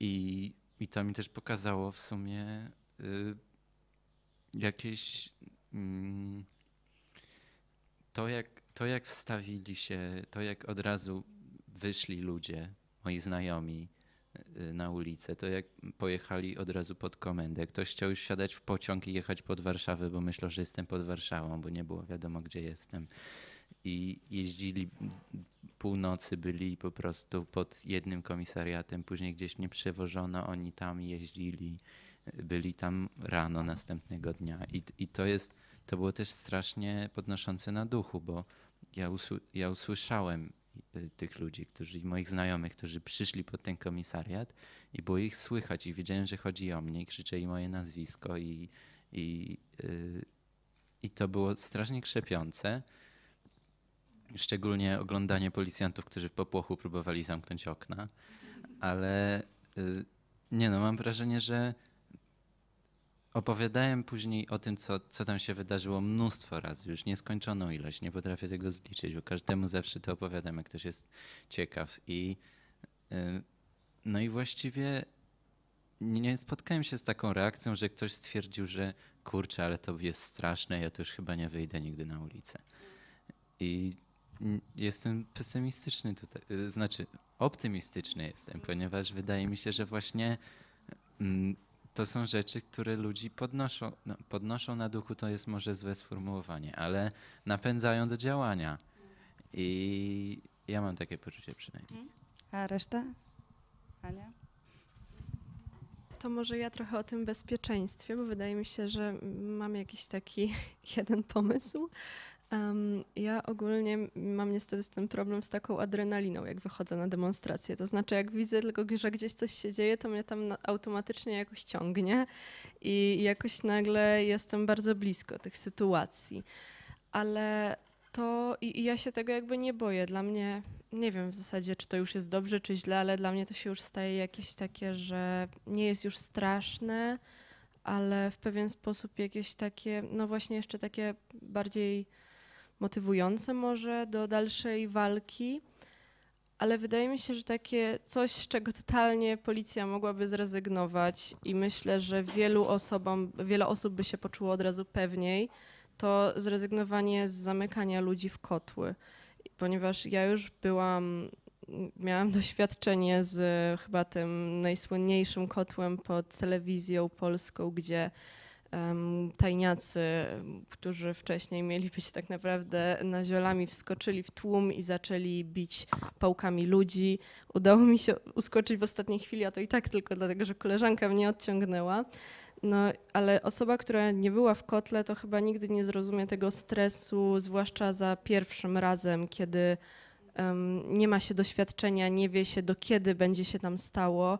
I, I to mi też pokazało w sumie jakieś to, jak To jak wstawili się, to jak od razu wyszli ludzie, moi znajomi na ulicę, to jak pojechali od razu pod komendę. Ktoś chciał już siadać w pociąg i jechać pod Warszawę, bo myślał, że jestem pod Warszawą, bo nie było wiadomo, gdzie jestem. I jeździli północy, byli po prostu pod jednym komisariatem, później gdzieś mnie przewożono, oni tam jeździli, byli tam rano następnego dnia. I, i to jest, to było też strasznie podnoszące na duchu, bo ja, usły, ja usłyszałem tych ludzi, którzy, moich znajomych, którzy przyszli pod ten komisariat i było ich słychać i wiedziałem, że chodzi o mnie, krzyczeli moje nazwisko i, i, yy, i to było strasznie krzepiące. Szczególnie oglądanie policjantów, którzy w popłochu próbowali zamknąć okna, ale yy, nie no, mam wrażenie, że opowiadałem później o tym, co, co tam się wydarzyło mnóstwo razy, już nieskończoną ilość, nie potrafię tego zliczyć, bo każdemu zawsze to opowiadam, jak ktoś jest ciekaw. I, no i właściwie nie spotkałem się z taką reakcją, że ktoś stwierdził, że kurczę, ale to jest straszne, ja to już chyba nie wyjdę nigdy na ulicę. I jestem pesymistyczny tutaj, znaczy optymistyczny jestem, ponieważ wydaje mi się, że właśnie mm, to są rzeczy, które ludzi podnoszą, no, podnoszą na duchu, to jest może złe sformułowanie, ale napędzają do działania. I ja mam takie poczucie przynajmniej. A reszta? Ania? To może ja trochę o tym bezpieczeństwie, bo wydaje mi się, że mam jakiś taki jeden pomysł. Um, ja ogólnie mam niestety z tym problem z taką adrenaliną, jak wychodzę na demonstrację. To znaczy, jak widzę tylko, że gdzieś coś się dzieje, to mnie tam na, automatycznie jakoś ciągnie i jakoś nagle jestem bardzo blisko tych sytuacji. Ale to i, i ja się tego jakby nie boję. Dla mnie, nie wiem w zasadzie, czy to już jest dobrze, czy źle, ale dla mnie to się już staje jakieś takie, że nie jest już straszne, ale w pewien sposób jakieś takie, no właśnie jeszcze takie bardziej motywujące może do dalszej walki, ale wydaje mi się, że takie coś, z czego totalnie policja mogłaby zrezygnować i myślę, że wielu osobom, wiele osób by się poczuło od razu pewniej, to zrezygnowanie z zamykania ludzi w kotły, ponieważ ja już byłam miałam doświadczenie z chyba tym najsłynniejszym kotłem pod telewizją polską, gdzie tajniacy, którzy wcześniej mieli być tak naprawdę naziolami, wskoczyli w tłum i zaczęli bić pałkami ludzi. Udało mi się uskoczyć w ostatniej chwili, a to i tak tylko dlatego, że koleżanka mnie odciągnęła. No, ale osoba, która nie była w kotle, to chyba nigdy nie zrozumie tego stresu, zwłaszcza za pierwszym razem, kiedy um, nie ma się doświadczenia, nie wie się, do kiedy będzie się tam stało.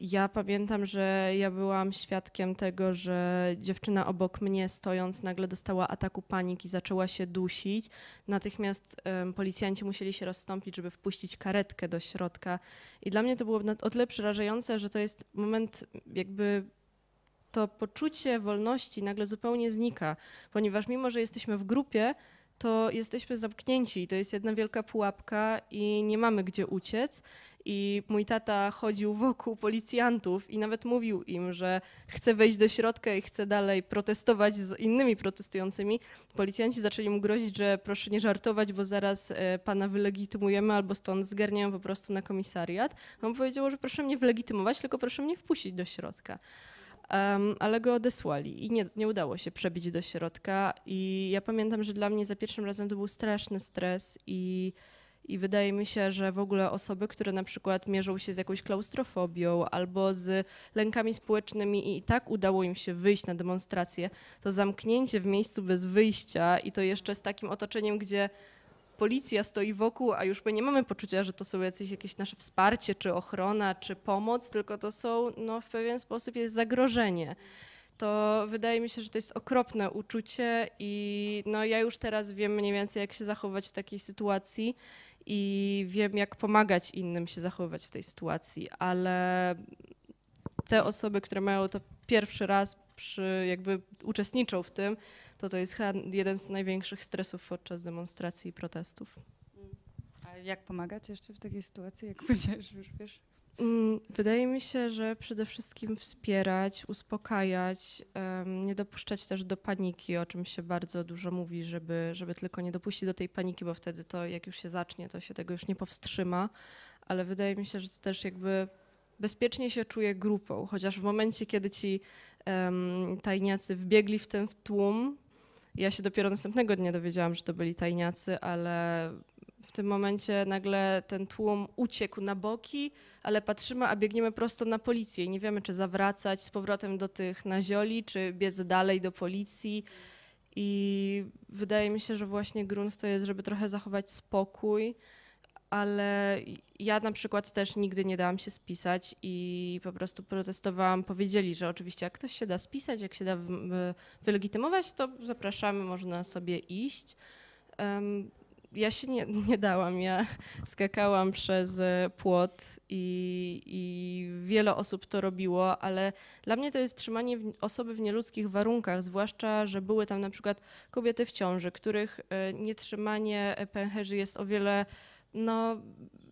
Ja pamiętam, że ja byłam świadkiem tego, że dziewczyna obok mnie stojąc nagle dostała ataku paniki, zaczęła się dusić. Natychmiast um, policjanci musieli się rozstąpić, żeby wpuścić karetkę do środka. I dla mnie to było na, o tyle przerażające, że to jest moment jakby... to poczucie wolności nagle zupełnie znika, ponieważ mimo, że jesteśmy w grupie, to jesteśmy zamknięci i to jest jedna wielka pułapka i nie mamy gdzie uciec. I mój tata chodził wokół policjantów i nawet mówił im, że chce wejść do środka i chce dalej protestować z innymi protestującymi. Policjanci zaczęli mu grozić, że proszę nie żartować, bo zaraz pana wylegitymujemy albo stąd zgarniają po prostu na komisariat. On powiedział, że proszę mnie wylegitymować, tylko proszę mnie wpuścić do środka. Um, ale go odesłali i nie, nie udało się przebić do środka. I ja pamiętam, że dla mnie za pierwszym razem to był straszny stres i, i wydaje mi się, że w ogóle osoby, które na przykład mierzą się z jakąś klaustrofobią albo z lękami społecznymi i, i tak udało im się wyjść na demonstrację, to zamknięcie w miejscu bez wyjścia i to jeszcze z takim otoczeniem, gdzie policja stoi wokół, a już my nie mamy poczucia, że to są jacyś, jakieś nasze wsparcie, czy ochrona, czy pomoc, tylko to są, no, w pewien sposób jest zagrożenie. To wydaje mi się, że to jest okropne uczucie i no, ja już teraz wiem mniej więcej, jak się zachować w takiej sytuacji i wiem, jak pomagać innym się zachowywać w tej sytuacji, ale te osoby, które mają to pierwszy raz, przy, jakby uczestniczą w tym, to to jest chyba jeden z największych stresów podczas demonstracji i protestów. A jak pomagać jeszcze w takiej sytuacji, jak powiedziałeś, już wiesz? Wydaje mi się, że przede wszystkim wspierać, uspokajać, um, nie dopuszczać też do paniki, o czym się bardzo dużo mówi, żeby, żeby tylko nie dopuścić do tej paniki, bo wtedy to jak już się zacznie, to się tego już nie powstrzyma, ale wydaje mi się, że to też jakby bezpiecznie się czuje grupą, chociaż w momencie, kiedy ci um, tajniacy wbiegli w ten tłum, ja się dopiero następnego dnia dowiedziałam, że to byli tajniacy, ale w tym momencie nagle ten tłum uciekł na boki, ale patrzymy, a biegniemy prosto na policję i nie wiemy, czy zawracać z powrotem do tych nazioli, czy biec dalej do policji. I wydaje mi się, że właśnie grunt to jest, żeby trochę zachować spokój, ale ja na przykład też nigdy nie dałam się spisać i po prostu protestowałam. Powiedzieli, że oczywiście jak ktoś się da spisać, jak się da wylegitymować, to zapraszamy, można sobie iść. Um, ja się nie, nie dałam, ja skakałam przez płot i, i wiele osób to robiło, ale dla mnie to jest trzymanie osoby w nieludzkich warunkach, zwłaszcza, że były tam na przykład kobiety w ciąży, których nietrzymanie pęcherzy jest o wiele... No,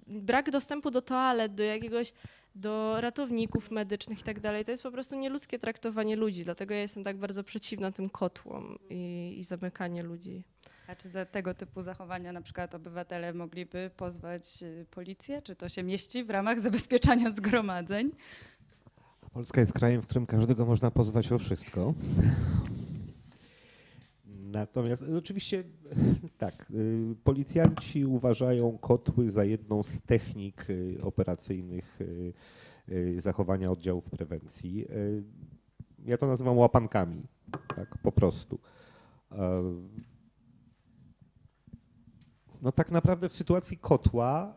brak dostępu do toalet, do jakiegoś, do ratowników medycznych i tak dalej, to jest po prostu nieludzkie traktowanie ludzi, dlatego ja jestem tak bardzo przeciwna tym kotłom i, i zamykanie ludzi. A czy za tego typu zachowania na przykład obywatele mogliby pozwać policję? Czy to się mieści w ramach zabezpieczania zgromadzeń? Polska jest krajem, w którym każdego można pozwać o wszystko. Natomiast oczywiście tak, policjanci uważają kotły za jedną z technik operacyjnych zachowania oddziałów prewencji. Ja to nazywam łapankami, tak po prostu. No tak naprawdę w sytuacji kotła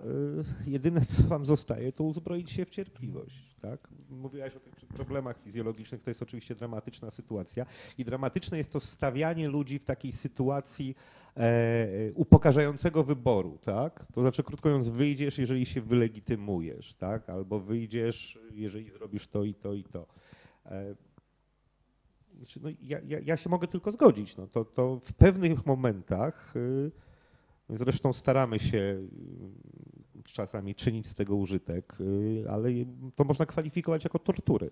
jedyne co wam zostaje, to uzbroić się w cierpliwość. Tak? Mówiłaś o tych problemach fizjologicznych, to jest oczywiście dramatyczna sytuacja i dramatyczne jest to stawianie ludzi w takiej sytuacji e, upokarzającego wyboru. Tak? To znaczy, krótko mówiąc, wyjdziesz, jeżeli się wylegitymujesz, tak? Albo wyjdziesz, jeżeli zrobisz to i to i to. E, znaczy, no, ja, ja, ja się mogę tylko zgodzić, no, to, to w pewnych momentach y, zresztą staramy się czasami czynić z tego użytek, ale to można kwalifikować jako tortury.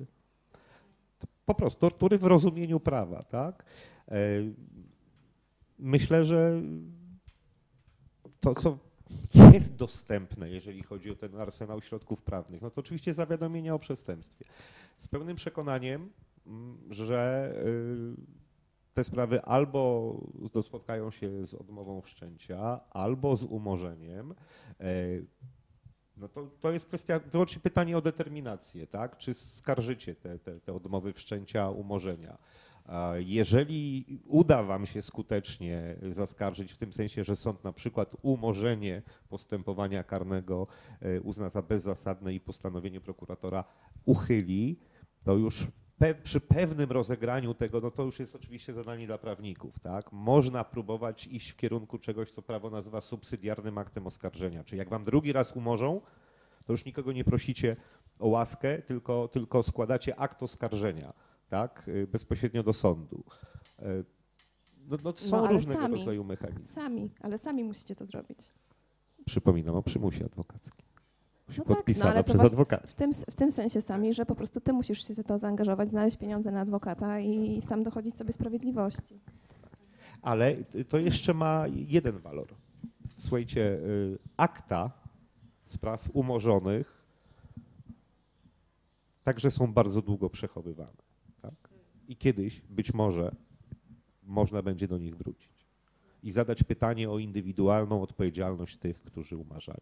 Po prostu tortury w rozumieniu prawa, tak? Myślę, że to, co jest dostępne, jeżeli chodzi o ten arsenał środków prawnych, no to oczywiście zawiadomienia o przestępstwie. Z pełnym przekonaniem, że te sprawy albo spotkają się z odmową wszczęcia, albo z umorzeniem. No to, to jest kwestia, wyłącznie pytanie o determinację, tak? Czy skarżycie te, te, te odmowy wszczęcia, umorzenia? Jeżeli uda wam się skutecznie zaskarżyć w tym sensie, że sąd na przykład umorzenie postępowania karnego uzna za bezzasadne i postanowienie prokuratora uchyli, to już pe- przy pewnym rozegraniu tego, no to już jest oczywiście zadanie dla prawników, tak? Można próbować iść w kierunku czegoś, co prawo nazywa subsydiarnym aktem oskarżenia, czyli jak wam drugi raz umorzą, to już nikogo nie prosicie o łaskę, tylko, tylko składacie akt oskarżenia. Tak, bezpośrednio do sądu. No, no są no, różnego sami, rodzaju mechanizmy. Sami, ale sami musicie to zrobić. Przypominam o przymusie adwokackim. No tak, no ale to właśnie w tym, w tym sensie sami, że po prostu ty musisz się za to zaangażować, znaleźć pieniądze na adwokata i sam dochodzić sobie sprawiedliwości. Ale to jeszcze ma jeden walor. Słuchajcie, akta spraw umorzonych także są bardzo długo przechowywane. I kiedyś być może można będzie do nich wrócić i zadać pytanie o indywidualną odpowiedzialność tych, którzy umarzali.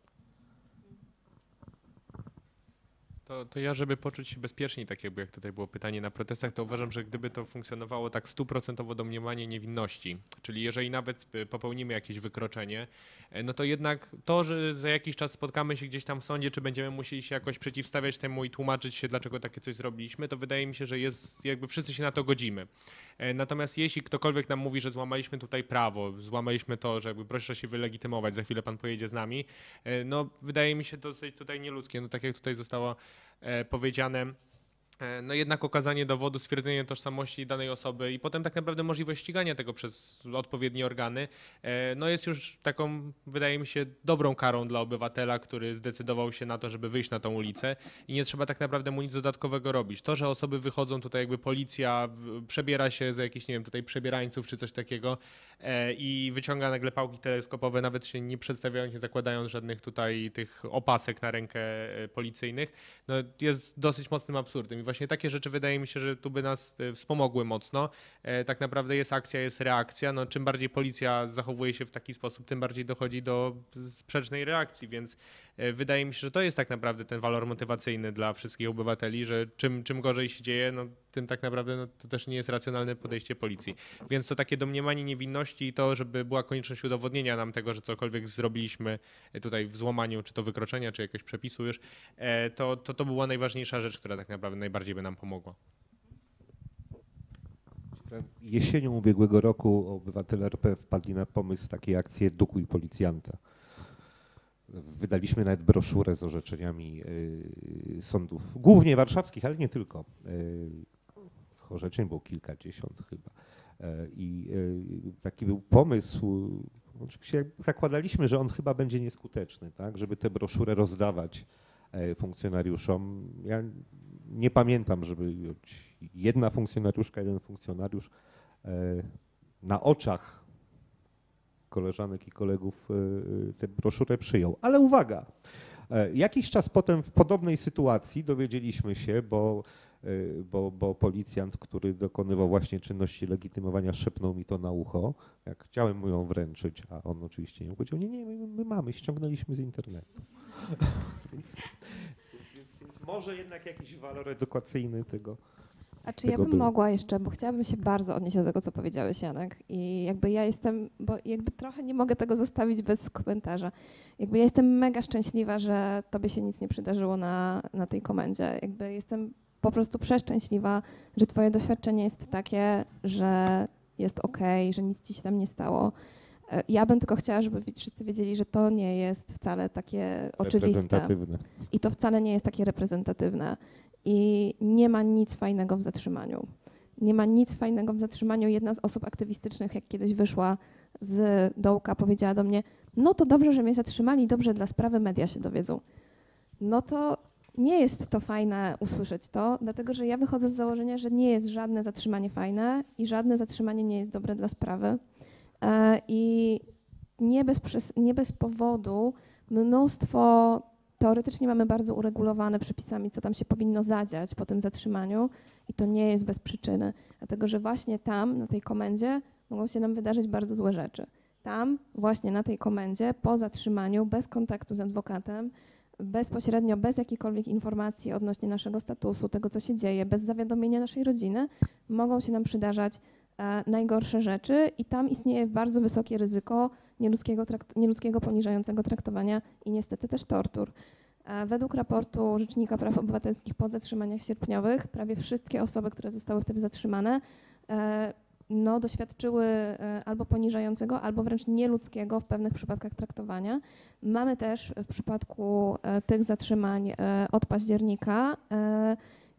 To, to ja, żeby poczuć się bezpieczniej, tak jakby jak tutaj było pytanie na protestach, to uważam, że gdyby to funkcjonowało tak stuprocentowo domniemanie niewinności, czyli jeżeli nawet popełnimy jakieś wykroczenie, no to jednak to, że za jakiś czas spotkamy się gdzieś tam w sądzie, czy będziemy musieli się jakoś przeciwstawiać temu i tłumaczyć się, dlaczego takie coś zrobiliśmy, to wydaje mi się, że jest jakby wszyscy się na to godzimy. Natomiast jeśli ktokolwiek nam mówi, że złamaliśmy tutaj prawo, złamaliśmy to, że jakby proszę się wylegitymować, za chwilę pan pojedzie z nami, no wydaje mi się dosyć tutaj nieludzkie, no tak jak tutaj zostało powiedziane, no jednak okazanie dowodu, stwierdzenie tożsamości danej osoby i potem tak naprawdę możliwość ścigania tego przez odpowiednie organy, no jest już taką, wydaje mi się, dobrą karą dla obywatela, który zdecydował się na to, żeby wyjść na tą ulicę i nie trzeba tak naprawdę mu nic dodatkowego robić. To, że osoby wychodzą tutaj, jakby policja przebiera się za jakichś, nie wiem, tutaj przebierańców czy coś takiego i wyciąga nagle pałki teleskopowe, nawet się nie przedstawiając, nie zakładając żadnych tutaj tych opasek na rękę policyjnych, no jest dosyć mocnym absurdem. Właśnie takie rzeczy wydaje mi się, że tu by nas wspomogły mocno. Tak naprawdę jest akcja, jest reakcja. No, czym bardziej policja zachowuje się w taki sposób, tym bardziej dochodzi do sprzecznej reakcji, więc wydaje mi się, że to jest tak naprawdę ten walor motywacyjny dla wszystkich obywateli, że czym, czym gorzej się dzieje, no, tym tak naprawdę no, to też nie jest racjonalne podejście policji. Więc to takie domniemanie niewinności i to, żeby była konieczność udowodnienia nam tego, że cokolwiek zrobiliśmy tutaj w złamaniu, czy to wykroczenia, czy jakiegoś przepisu już, to, to, to była najważniejsza rzecz, która tak naprawdę najbardziej by nam pomogła. Jesienią ubiegłego roku obywatele R P wpadli na pomysł takiej akcji Edukuj Policjanta. Wydaliśmy nawet broszurę z orzeczeniami y, sądów, głównie warszawskich, ale nie tylko. Y, orzeczeń było kilkadziesiąt chyba. I y, y, taki był pomysł, oczywiście zakładaliśmy, że on chyba będzie nieskuteczny, tak, żeby tę broszurę rozdawać y, funkcjonariuszom. Ja nie pamiętam, żeby jedna funkcjonariuszka, jeden funkcjonariusz y, na oczach koleżanek i kolegów y, tę broszurę przyjął. Ale uwaga, y, jakiś czas potem w podobnej sytuacji dowiedzieliśmy się, bo, y, bo, bo policjant, który dokonywał właśnie czynności legitymowania, szepnął mi to na ucho, jak chciałem mu ją wręczyć, a on oczywiście nie powiedział, nie, nie, my, my mamy, ściągnęliśmy z internetu. więc, więc, więc może jednak jakiś walor edukacyjny tego. A czy ja bym mogła jeszcze, bo chciałabym się bardzo odnieść do tego, co powiedziałeś, Janek. I jakby ja jestem, bo jakby trochę nie mogę tego zostawić bez komentarza. Jakby ja jestem mega szczęśliwa, że tobie się nic nie przydarzyło na, na tej komendzie. Jakby jestem po prostu przeszczęśliwa, że twoje doświadczenie jest takie, że jest okej, że nic ci się tam nie stało. Ja bym tylko chciała, żeby wszyscy wiedzieli, że to nie jest wcale takie oczywiste. I to wcale nie jest takie reprezentatywne. I nie ma nic fajnego w zatrzymaniu. Nie ma nic fajnego w zatrzymaniu. Jedna z osób aktywistycznych, jak kiedyś wyszła z dołka, powiedziała do mnie, no to dobrze, że mnie zatrzymali, dobrze dla sprawy, media się dowiedzą. No to nie jest to fajne usłyszeć to, dlatego że ja wychodzę z założenia, że nie jest żadne zatrzymanie fajne i żadne zatrzymanie nie jest dobre dla sprawy. I nie bez, nie bez powodu mnóstwo, teoretycznie mamy bardzo uregulowane przepisami, co tam się powinno zadziać po tym zatrzymaniu i to nie jest bez przyczyny, dlatego że właśnie tam, na tej komendzie, mogą się nam wydarzyć bardzo złe rzeczy. Tam, właśnie na tej komendzie, po zatrzymaniu, bez kontaktu z adwokatem, bezpośrednio, bez jakiejkolwiek informacji odnośnie naszego statusu, tego co się dzieje, bez zawiadomienia naszej rodziny, mogą się nam przydarzać e, najgorsze rzeczy i tam istnieje bardzo wysokie ryzyko nieludzkiego, trakt, nieludzkiego poniżającego traktowania i niestety też tortur. E, według raportu Rzecznika Praw Obywatelskich po zatrzymaniach sierpniowych prawie wszystkie osoby, które zostały wtedy zatrzymane, e, no, doświadczyły albo poniżającego, albo wręcz nieludzkiego w pewnych przypadkach traktowania. Mamy też w przypadku tych zatrzymań od października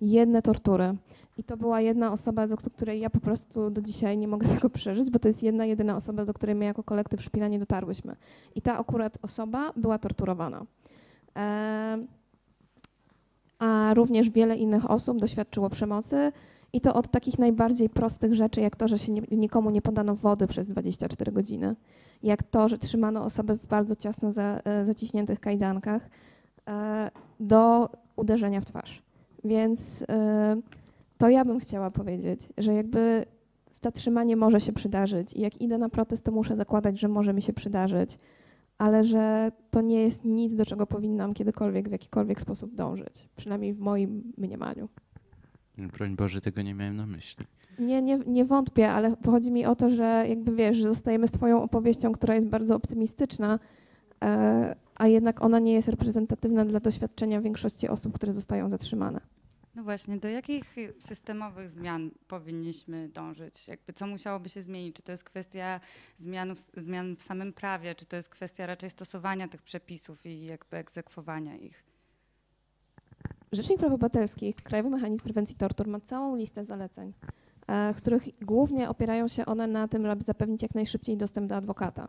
jedne tortury. I to była jedna osoba, do której ja po prostu do dzisiaj nie mogę tego przeżyć, bo to jest jedna, jedyna osoba, do której my jako kolektyw Szpila nie dotarłyśmy. I ta akurat osoba była torturowana. A również wiele innych osób doświadczyło przemocy. I to od takich najbardziej prostych rzeczy, jak to, że się nie, nikomu nie podano wody przez dwadzieścia cztery godziny, jak to, że trzymano osoby w bardzo ciasno za, zaciśniętych kajdankach, e, do uderzenia w twarz. Więc e, to ja bym chciała powiedzieć, że jakby zatrzymanie może się przydarzyć i jak idę na protest, to muszę zakładać, że może mi się przydarzyć, ale że to nie jest nic, do czego powinnam kiedykolwiek w jakikolwiek sposób dążyć, przynajmniej w moim mniemaniu. Broń Boże, tego nie miałem na myśli. Nie, nie, nie wątpię, ale chodzi mi o to, że jakby wiesz, że zostajemy z twoją opowieścią, która jest bardzo optymistyczna, e, a jednak ona nie jest reprezentatywna dla doświadczenia większości osób, które zostają zatrzymane. No właśnie, do jakich systemowych zmian powinniśmy dążyć? Jakby co musiałoby się zmienić? Czy to jest kwestia zmian w, zmian w samym prawie, czy to jest kwestia raczej stosowania tych przepisów i jakby egzekwowania ich? Rzecznik Praw Obywatelskich, Krajowy Mechanizm Prewencji Tortur ma całą listę zaleceń, w których głównie opierają się one na tym, aby zapewnić jak najszybciej dostęp do adwokata.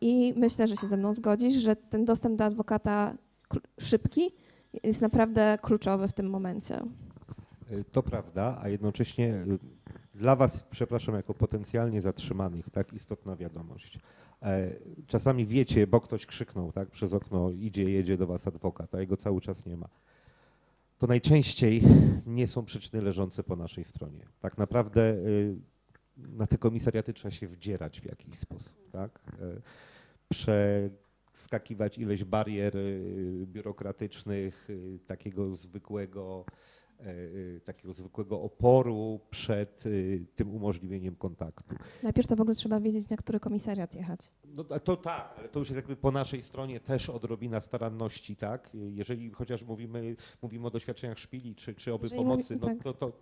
I myślę, że się ze mną zgodzisz, że ten dostęp do adwokata szybki jest naprawdę kluczowy w tym momencie. To prawda, a jednocześnie dla was, przepraszam, jako potencjalnie zatrzymanych, tak, istotna wiadomość. Czasami wiecie, bo ktoś krzyknął, tak, przez okno idzie, jedzie do was adwokat, a jego cały czas nie ma. To najczęściej nie są przyczyny leżące po naszej stronie. Tak naprawdę na te komisariaty trzeba się wdzierać w jakiś sposób, tak? Przeskakiwać ileś barier biurokratycznych, takiego zwykłego, takiego zwykłego oporu przed tym umożliwieniem kontaktu. Najpierw to w ogóle trzeba wiedzieć, na który komisariat jechać. No to tak, ale to już jest jakby po naszej stronie też odrobina staranności, tak? Jeżeli chociaż mówimy, mówimy o doświadczeniach Szpili czy, czy oby jeżeli pomocy, mówi, no tak. to, to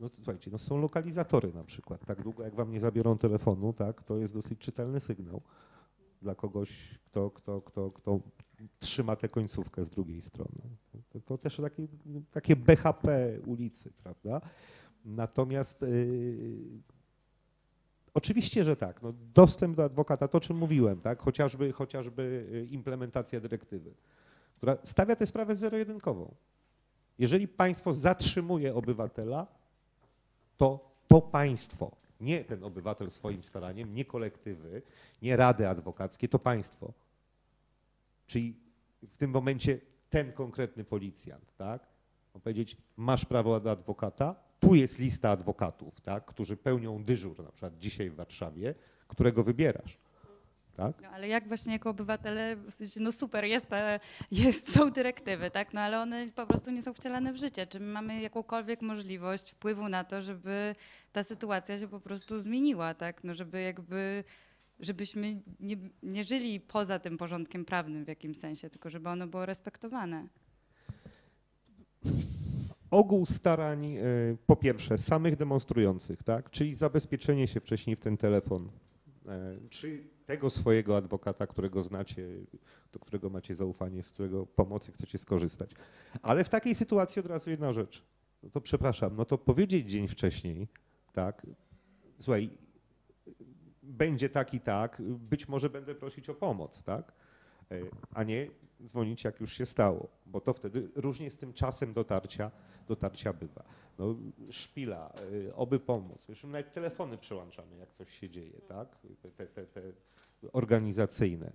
no, słuchajcie, no są lokalizatory na przykład. Tak długo jak wam nie zabiorą telefonu, tak, to jest dosyć czytelny sygnał dla kogoś, kto, kto, kto, kto trzyma tę końcówkę z drugiej strony. To, to też takie, takie B H P ulicy, prawda? Natomiast yy, oczywiście, że tak, no, dostęp do adwokata, to o czym mówiłem, tak? Chociażby, chociażby implementacja dyrektywy, która stawia tę sprawę zero-jedynkową. Jeżeli państwo zatrzymuje obywatela, to to państwo, nie ten obywatel swoim staraniem, nie kolektywy, nie rady adwokackie, to państwo. Czyli w tym momencie ten konkretny policjant, tak? On powiedzieć, masz prawo do adwokata, tu jest lista adwokatów, tak? Którzy pełnią dyżur, na przykład dzisiaj w Warszawie, którego wybierasz. Tak? No, ale jak właśnie jako obywatele, w sensie, no super, jest ta, jest, są dyrektywy, tak? No ale one po prostu nie są wcielane w życie. Czy my mamy jakąkolwiek możliwość wpływu na to, żeby ta sytuacja się po prostu zmieniła, tak? No żeby jakby... żebyśmy nie, nie żyli poza tym porządkiem prawnym w jakimś sensie, tylko żeby ono było respektowane. Ogół starań, po pierwsze, samych demonstrujących, tak? Czyli zabezpieczenie się wcześniej w ten telefon, czy tego swojego adwokata, którego znacie, do którego macie zaufanie, z którego pomocy chcecie skorzystać. Ale w takiej sytuacji od razu jedna rzecz. No to przepraszam, no to powiedzieć dzień wcześniej, tak? Słuchaj, będzie tak i tak, być może będę prosić o pomoc, tak? A nie dzwonić, jak już się stało, bo to wtedy różnie z tym czasem dotarcia, dotarcia bywa. No, Szpila, oby pomóc. Już nawet telefony przełączamy, jak coś się dzieje, tak? Te, te, te organizacyjne,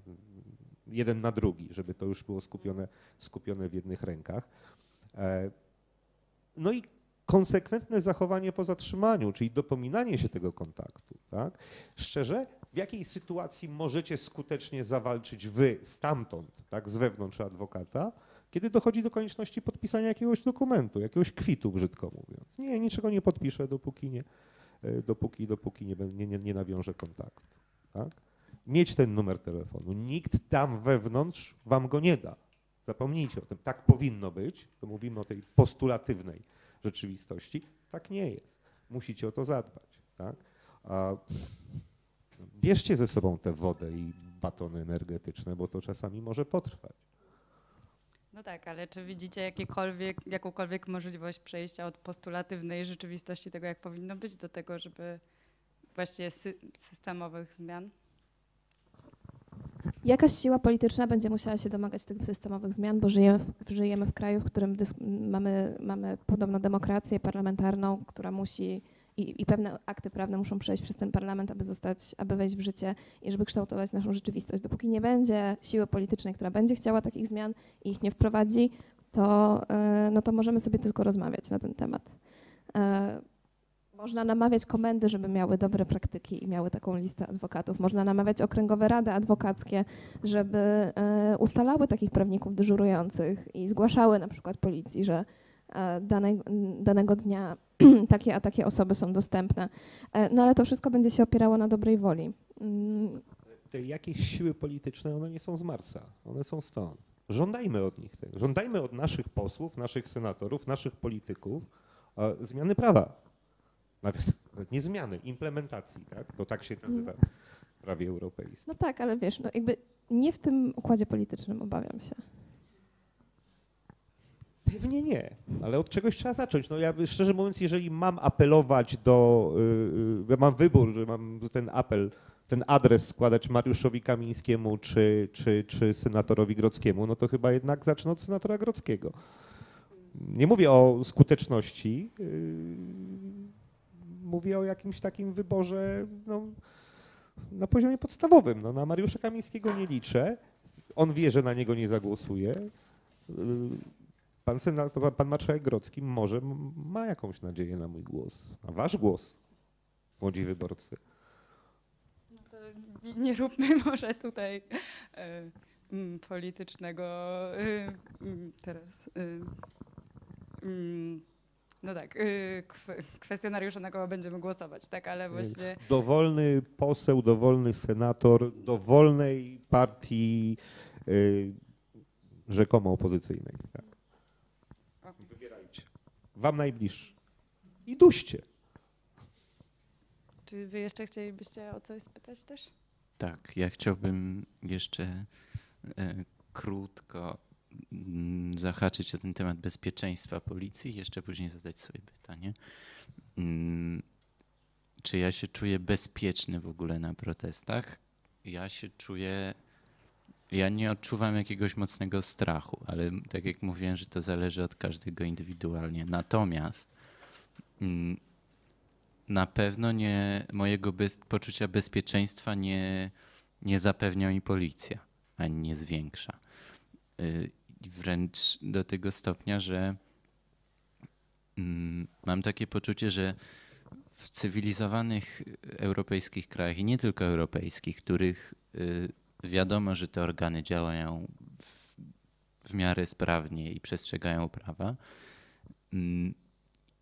jeden na drugi, żeby to już było skupione, skupione w jednych rękach. No i konsekwentne zachowanie po zatrzymaniu, czyli dopominanie się tego kontaktu. Tak? Szczerze, w jakiej sytuacji możecie skutecznie zawalczyć wy stamtąd, tak, z wewnątrz adwokata, kiedy dochodzi do konieczności podpisania jakiegoś dokumentu, jakiegoś kwitu, brzydko mówiąc. Nie, niczego nie podpiszę, dopóki nie, dopóki, dopóki nie, nie, nie, nie nawiążę kontaktu. Tak? Mieć ten numer telefonu. Nikt tam wewnątrz wam go nie da. Zapomnijcie o tym. Tak powinno być. To mówimy o tej postulatywnej rzeczywistości. Tak nie jest. Musicie o to zadbać. Tak? A bierzcie ze sobą tę wodę i batony energetyczne, bo to czasami może potrwać. No tak, ale czy widzicie jakiekolwiek, jakąkolwiek możliwość przejścia od postulatywnej rzeczywistości tego, jak powinno być, do tego, żeby właśnie sy- systemowych zmian? Jakaś siła polityczna będzie musiała się domagać tych systemowych zmian, bo żyjemy w, żyjemy w kraju, w którym mamy, mamy podobno demokrację parlamentarną, która musi i, i pewne akty prawne muszą przejść przez ten parlament, aby zostać, aby wejść w życie i żeby kształtować naszą rzeczywistość. Dopóki nie będzie siły politycznej, która będzie chciała takich zmian i ich nie wprowadzi, to, yy, no to możemy sobie tylko rozmawiać na ten temat. Yy. Można namawiać komendy, żeby miały dobre praktyki i miały taką listę adwokatów. Można namawiać okręgowe rady adwokackie, żeby ustalały takich prawników dyżurujących i zgłaszały na przykład policji, że dane, danego dnia takie a takie osoby są dostępne. No ale to wszystko będzie się opierało na dobrej woli. Te jakieś siły polityczne, one nie są z Marsa, one są stąd. Żądajmy od nich tego. Żądajmy od naszych posłów, naszych senatorów, naszych polityków zmiany prawa. Nawet nie zmiany, implementacji, tak? To tak się nazywa w prawie europejskim. No tak, ale wiesz, no jakby nie w tym układzie politycznym, obawiam się. Pewnie nie, ale od czegoś trzeba zacząć. No ja szczerze mówiąc, jeżeli mam apelować do, yy, mam wybór, że mam ten apel, ten adres składać Mariuszowi Kamińskiemu czy, czy, czy senatorowi Grodzkiemu, no to chyba jednak zacznę od senatora Grodzkiego. Nie mówię o skuteczności, yy, mówię o jakimś takim wyborze no, na poziomie podstawowym. No, na Mariusza Kamińskiego nie liczę. On wie, że na niego nie zagłosuje. Pan senator, pan marszałek Grodzki może ma jakąś nadzieję na mój głos, na wasz głos, młodzi wyborcy. No to nie róbmy może tutaj y, y, politycznego y, y, teraz... Y, y, No tak, kwestionariusza, na kogo będziemy głosować, tak, ale właśnie... Dowolny poseł, dowolny senator, dowolnej partii yy, rzekomo opozycyjnej, tak. Okay. Wybierajcie. Wam najbliższy. I duście. Czy wy jeszcze chcielibyście o coś spytać też? Tak, ja chciałbym jeszcze yy, krótko zahaczyć o ten temat bezpieczeństwa policji i jeszcze później zadać sobie pytanie, czy ja się czuję bezpieczny w ogóle na protestach? Ja się czuję, ja nie odczuwam jakiegoś mocnego strachu, ale tak jak mówiłem, że to zależy od każdego indywidualnie. Natomiast na pewno nie mojego bez, poczucia bezpieczeństwa nie, nie zapewnia mi policja, ani nie zwiększa. Wręcz do tego stopnia, że mam takie poczucie, że w cywilizowanych europejskich krajach i nie tylko europejskich, których wiadomo, że te organy działają w, w miarę sprawnie i przestrzegają prawa,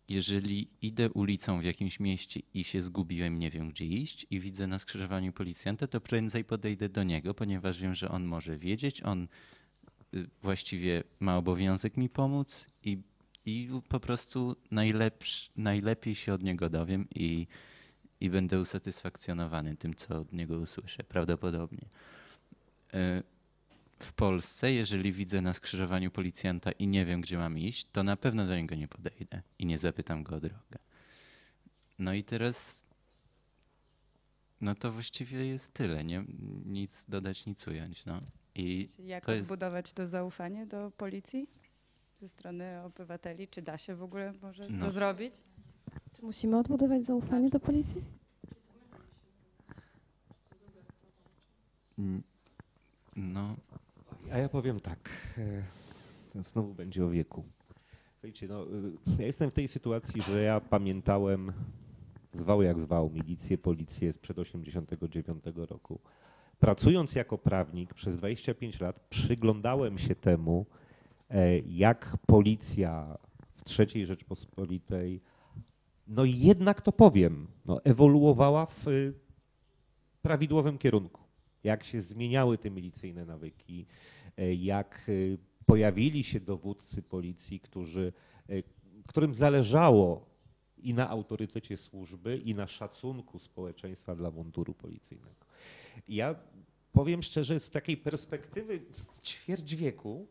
jeżeli idę ulicą w jakimś mieście i się zgubiłem, nie wiem gdzie iść i widzę na skrzyżowaniu policjanta, to prędzej podejdę do niego, ponieważ wiem, że on może wiedzieć, on właściwie ma obowiązek mi pomóc i, i po prostu najlepszy, najlepiej się od niego dowiem i, i będę usatysfakcjonowany tym, co od niego usłyszę, prawdopodobnie. W Polsce, jeżeli widzę na skrzyżowaniu policjanta i nie wiem, gdzie mam iść, to na pewno do niego nie podejdę i nie zapytam go o drogę. No i teraz, no to właściwie jest tyle, nie? Nic dodać, nic ująć. No. I jak odbudować to zaufanie do policji ze strony obywateli? Czy da się w ogóle może no. to zrobić? Czy musimy odbudować zaufanie do policji? No. A ja powiem tak, znowu będzie o wieku. Słuchajcie, no, ja jestem w tej sytuacji, że ja pamiętałem, zwał jak zwał, milicję, policję sprzed osiemdziesiątego dziewiątego roku. Pracując jako prawnik przez dwadzieścia pięć lat przyglądałem się temu, jak policja w trzeciej Rzeczpospolitej, no jednak to powiem, no, ewoluowała w prawidłowym kierunku. Jak się zmieniały te milicyjne nawyki, jak pojawili się dowódcy policji, którzy, którym zależało i na autorytecie służby, i na szacunku społeczeństwa dla munduru policyjnego. Ja powiem szczerze, z takiej perspektywy ćwierć wieku,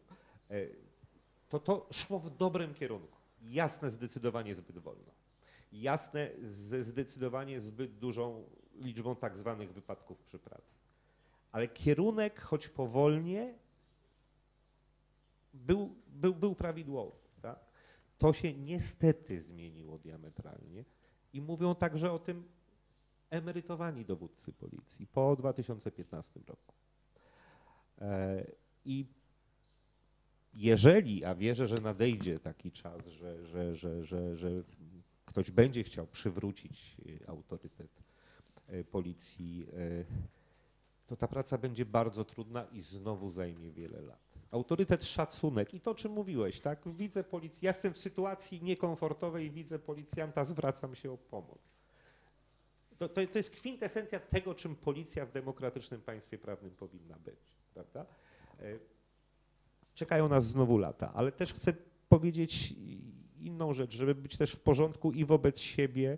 to to szło w dobrym kierunku. Jasne, zdecydowanie zbyt wolno. Jasne, ze zdecydowanie zbyt dużą liczbą tak zwanych wypadków przy pracy. Ale kierunek, choć powolnie, był, był, był prawidłowy. Tak? To się niestety zmieniło diametralnie i mówią także o tym emerytowani dowódcy policji po dwa tysiące piętnastym roku. I jeżeli, a wierzę, że nadejdzie taki czas, że, że, że, że, że ktoś będzie chciał przywrócić autorytet policji, to ta praca będzie bardzo trudna i znowu zajmie wiele lat. Autorytet, szacunek i to, o czym mówiłeś, tak? Widzę policję, ja jestem w sytuacji niekomfortowej, widzę policjanta, zwracam się o pomoc. To, to, to jest kwintesencja tego, czym policja w demokratycznym państwie prawnym powinna być, prawda? Czekają nas znowu lata, ale też chcę powiedzieć inną rzecz, żeby być też w porządku i wobec siebie,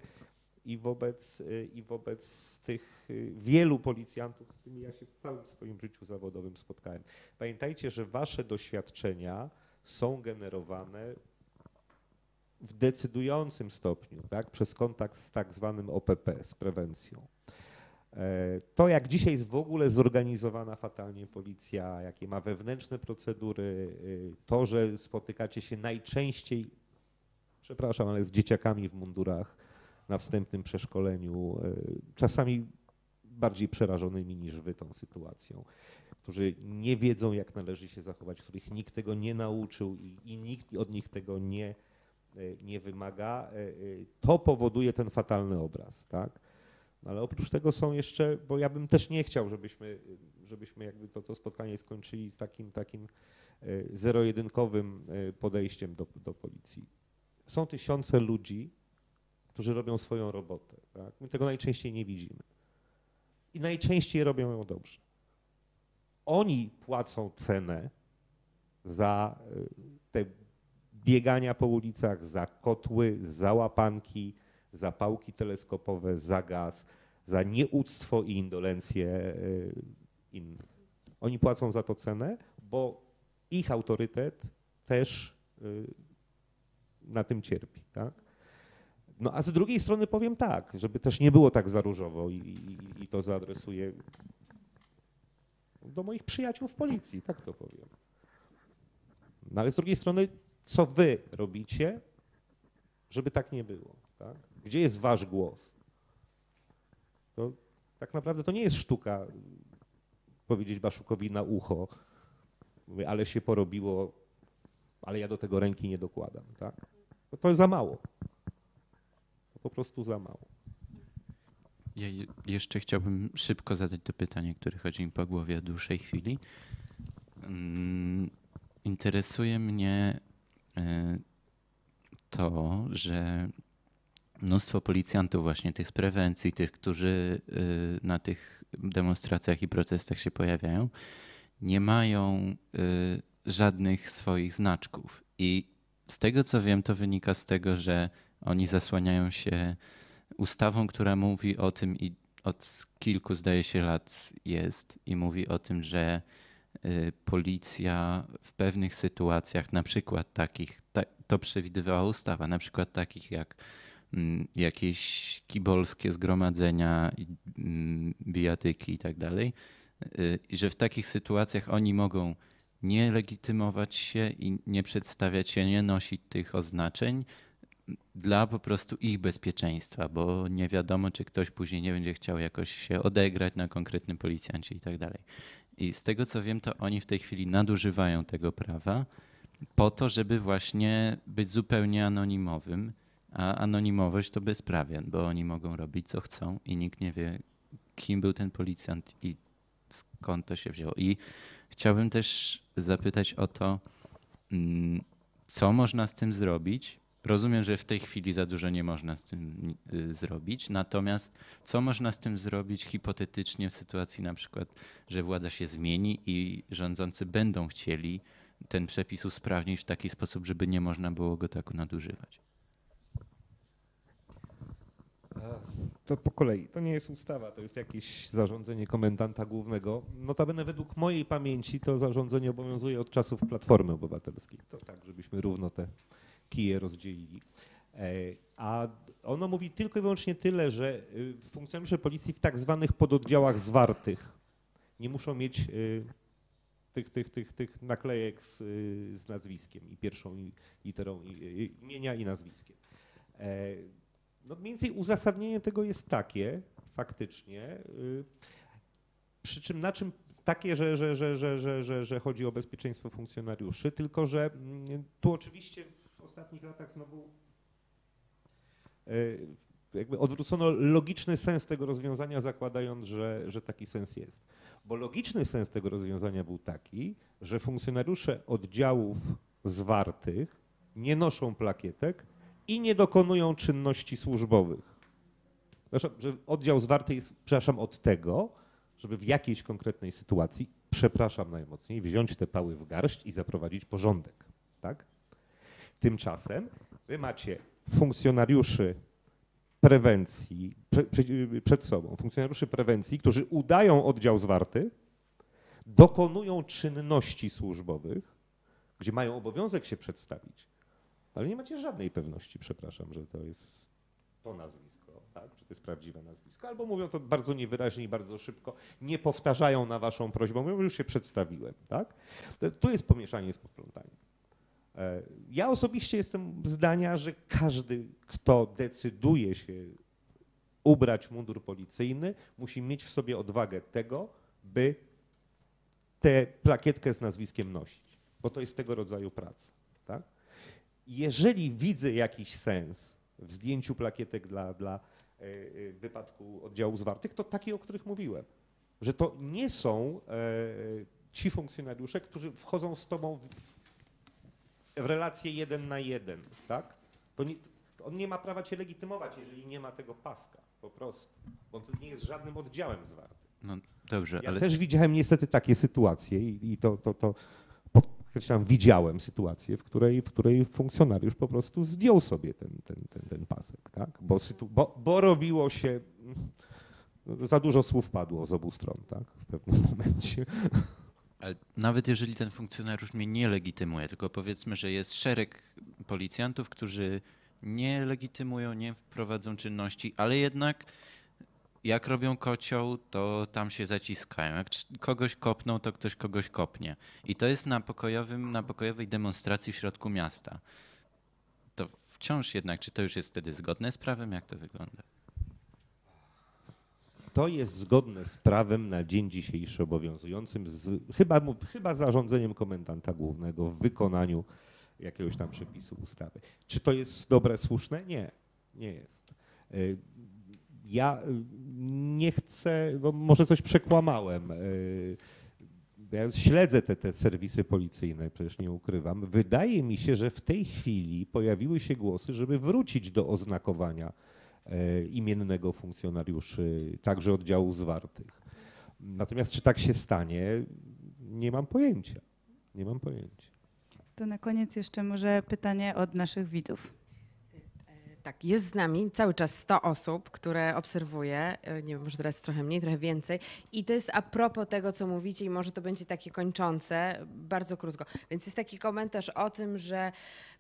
i wobec, i wobec tych wielu policjantów, z którymi ja się w całym swoim życiu zawodowym spotkałem. Pamiętajcie, że wasze doświadczenia są generowane w decydującym stopniu, tak, przez kontakt z tak zwanym O P P, z prewencją. To, jak dzisiaj jest w ogóle zorganizowana fatalnie policja, jakie ma wewnętrzne procedury, to, że spotykacie się najczęściej, przepraszam, ale z dzieciakami w mundurach na wstępnym przeszkoleniu, czasami bardziej przerażonymi niż wy tą sytuacją, którzy nie wiedzą, jak należy się zachować, których nikt tego nie nauczył i, i nikt od nich tego nie, nie wymaga, to powoduje ten fatalny obraz, tak? No ale oprócz tego są jeszcze, bo ja bym też nie chciał, żebyśmy, żebyśmy jakby to, to spotkanie skończyli z takim, takim zero-jedynkowym podejściem do, do policji. Są tysiące ludzi, którzy robią swoją robotę. Tak? My tego najczęściej nie widzimy. I najczęściej robią ją dobrze. Oni płacą cenę za te biegania po ulicach, za kotły, za łapanki, za pałki teleskopowe, za gaz, za nieuctwo i indolencję innych. Oni płacą za to cenę, bo ich autorytet też na tym cierpi. Tak? No a z drugiej strony powiem tak, żeby też nie było tak za różowo i, i, i to zaadresuję do moich przyjaciół w policji, tak to powiem. No ale z drugiej strony, co wy robicie, żeby tak nie było? Tak? Gdzie jest wasz głos? To tak naprawdę to nie jest sztuka powiedzieć Baszukowi na ucho, ale się porobiło, ale ja do tego ręki nie dokładam. Tak? Bo to jest za mało. To po prostu za mało. Ja je, jeszcze chciałbym szybko zadać to pytanie, które chodzi mi po głowie od dłuższej chwili. Hmm, interesuje mnie y, to, że mnóstwo policjantów właśnie tych z prewencji, tych, którzy na tych demonstracjach i protestach się pojawiają, nie mają żadnych swoich znaczków. I z tego, co wiem, to wynika z tego, że oni zasłaniają się ustawą, która mówi o tym i od kilku, zdaje się, lat jest i mówi o tym, że policja w pewnych sytuacjach, na przykład takich, to przewidywała ustawa, na przykład takich jak jakieś kibolskie zgromadzenia, bijatyki i tak dalej, i że w takich sytuacjach oni mogą nie legitymować się i nie przedstawiać się, nie nosić tych oznaczeń, dla po prostu ich bezpieczeństwa, bo nie wiadomo, czy ktoś później nie będzie chciał jakoś się odegrać na konkretnym policjancie i tak dalej. I z tego co wiem, to oni w tej chwili nadużywają tego prawa po to, żeby właśnie być zupełnie anonimowym, a anonimowość to bezprawie, bo oni mogą robić co chcą i nikt nie wie, kim był ten policjant i skąd to się wzięło. I chciałbym też zapytać o to, co można z tym zrobić. Rozumiem, że w tej chwili za dużo nie można z tym zrobić, natomiast co można z tym zrobić hipotetycznie w sytuacji na przykład, że władza się zmieni i rządzący będą chcieli ten przepis usprawnić w taki sposób, żeby nie można było go tak nadużywać? To po kolei. To nie jest ustawa, to jest jakieś zarządzenie komendanta głównego. Notabene według mojej pamięci to zarządzenie obowiązuje od czasów Platformy Obywatelskiej. To tak, żebyśmy równo te kije rozdzielili. A ono mówi tylko i wyłącznie tyle, że funkcjonariusze policji w tak zwanych pododdziałach zwartych nie muszą mieć tych, tych, tych, tych naklejek z, z nazwiskiem i pierwszą literą imienia i nazwiskiem. No mniej więcej uzasadnienie tego jest takie, faktycznie, yy, przy czym na czym takie, że, że, że, że, że, że, że chodzi o bezpieczeństwo funkcjonariuszy, tylko że yy, tu oczywiście w ostatnich latach znowu yy, jakby odwrócono logiczny sens tego rozwiązania, zakładając, że, że taki sens jest. Bo logiczny sens tego rozwiązania był taki, że funkcjonariusze oddziałów zwartych nie noszą plakietek i nie dokonują czynności służbowych. Przepraszam, że oddział zwarty jest, przepraszam, od tego, żeby w jakiejś konkretnej sytuacji, przepraszam najmocniej, wziąć te pały w garść i zaprowadzić porządek, tak? Tymczasem wy macie funkcjonariuszy prewencji, prze, prze, przed sobą, funkcjonariuszy prewencji, którzy udają oddział zwarty, dokonują czynności służbowych, gdzie mają obowiązek się przedstawić, ale nie macie żadnej pewności, przepraszam, że to jest to nazwisko, tak? Czy to jest prawdziwe nazwisko, albo mówią to bardzo niewyraźnie i bardzo szybko, nie powtarzają na waszą prośbę, mówią, już się przedstawiłem, tak? Tu jest pomieszanie z poplątaniem. Ja osobiście jestem zdania, że każdy, kto decyduje się ubrać mundur policyjny, musi mieć w sobie odwagę tego, by tę plakietkę z nazwiskiem nosić, bo to jest tego rodzaju praca, tak? Jeżeli widzę jakiś sens w zdjęciu plakietek dla, dla wypadku oddziału zwartych, to takie, o których mówiłem, że to nie są ci funkcjonariusze, którzy wchodzą z tobą w relację jeden na jeden, tak? To nie, on nie ma prawa cię legitymować, jeżeli nie ma tego paska, po prostu, bo on nie jest żadnym oddziałem zwartym. No, dobrze, ja ale... też widziałem niestety takie sytuacje i, i to... to, to widziałem sytuację, w której, w której funkcjonariusz po prostu zdjął sobie ten, ten, ten, ten pasek, tak? Bo, bo, bo robiło się, za dużo słów padło z obu stron, tak? W pewnym momencie. Ale nawet jeżeli ten funkcjonariusz mnie nie legitymuje, tylko powiedzmy, że jest szereg policjantów, którzy nie legitymują, nie prowadzą czynności, ale jednak jak robią kocioł, to tam się zaciskają. Jak kogoś kopną, to ktoś kogoś kopnie. I to jest na, pokojowym, na pokojowej demonstracji w środku miasta. To wciąż jednak, czy to już jest wtedy zgodne z prawem? Jak to wygląda? To jest zgodne z prawem na dzień dzisiejszy obowiązującym, z, chyba, chyba zarządzeniem komendanta głównego w wykonaniu jakiegoś tam przepisu ustawy. Czy to jest dobre, słuszne? Nie, nie jest. Y Ja nie chcę, bo może coś przekłamałem. Ja śledzę te, te serwisy policyjne, przecież nie ukrywam. Wydaje mi się, że w tej chwili pojawiły się głosy, żeby wrócić do oznakowania imiennego funkcjonariuszy, także oddziałów zwartych. Natomiast czy tak się stanie, nie mam pojęcia. Nie mam pojęcia. To na koniec jeszcze może pytanie od naszych widzów. Tak, jest z nami cały czas sto osób, które obserwuję, nie wiem, może teraz trochę mniej, trochę więcej i to jest a propos tego, co mówicie i może to będzie takie kończące, bardzo krótko. Więc jest taki komentarz o tym, że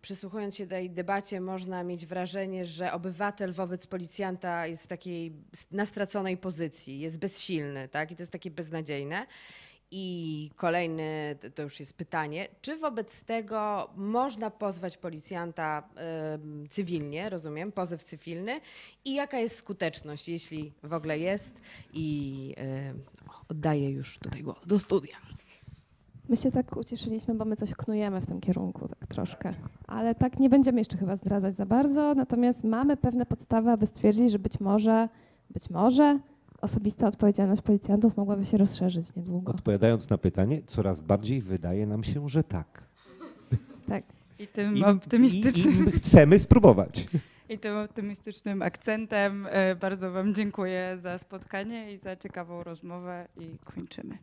przysłuchując się tej debacie można mieć wrażenie, że obywatel wobec policjanta jest w takiej na straconej pozycji, jest bezsilny, tak? I to jest takie beznadziejne. I kolejne, to już jest pytanie, czy wobec tego można pozwać policjanta y, cywilnie, rozumiem, pozew cywilny i jaka jest skuteczność, jeśli w ogóle jest i y, oddaję już tutaj głos do studia. My się tak ucieszyliśmy, bo my coś knujemy w tym kierunku tak troszkę, ale tak nie będziemy jeszcze chyba zdradzać za bardzo, natomiast mamy pewne podstawy, aby stwierdzić, że być może, być może osobista odpowiedzialność policjantów mogłaby się rozszerzyć niedługo. Odpowiadając na pytanie, coraz bardziej wydaje nam się, że tak. Tak. I tym I, optymistycznym... I, i chcemy spróbować. I tym optymistycznym akcentem bardzo wam dziękuję za spotkanie i za ciekawą rozmowę i kończymy.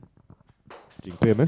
Dziękujemy.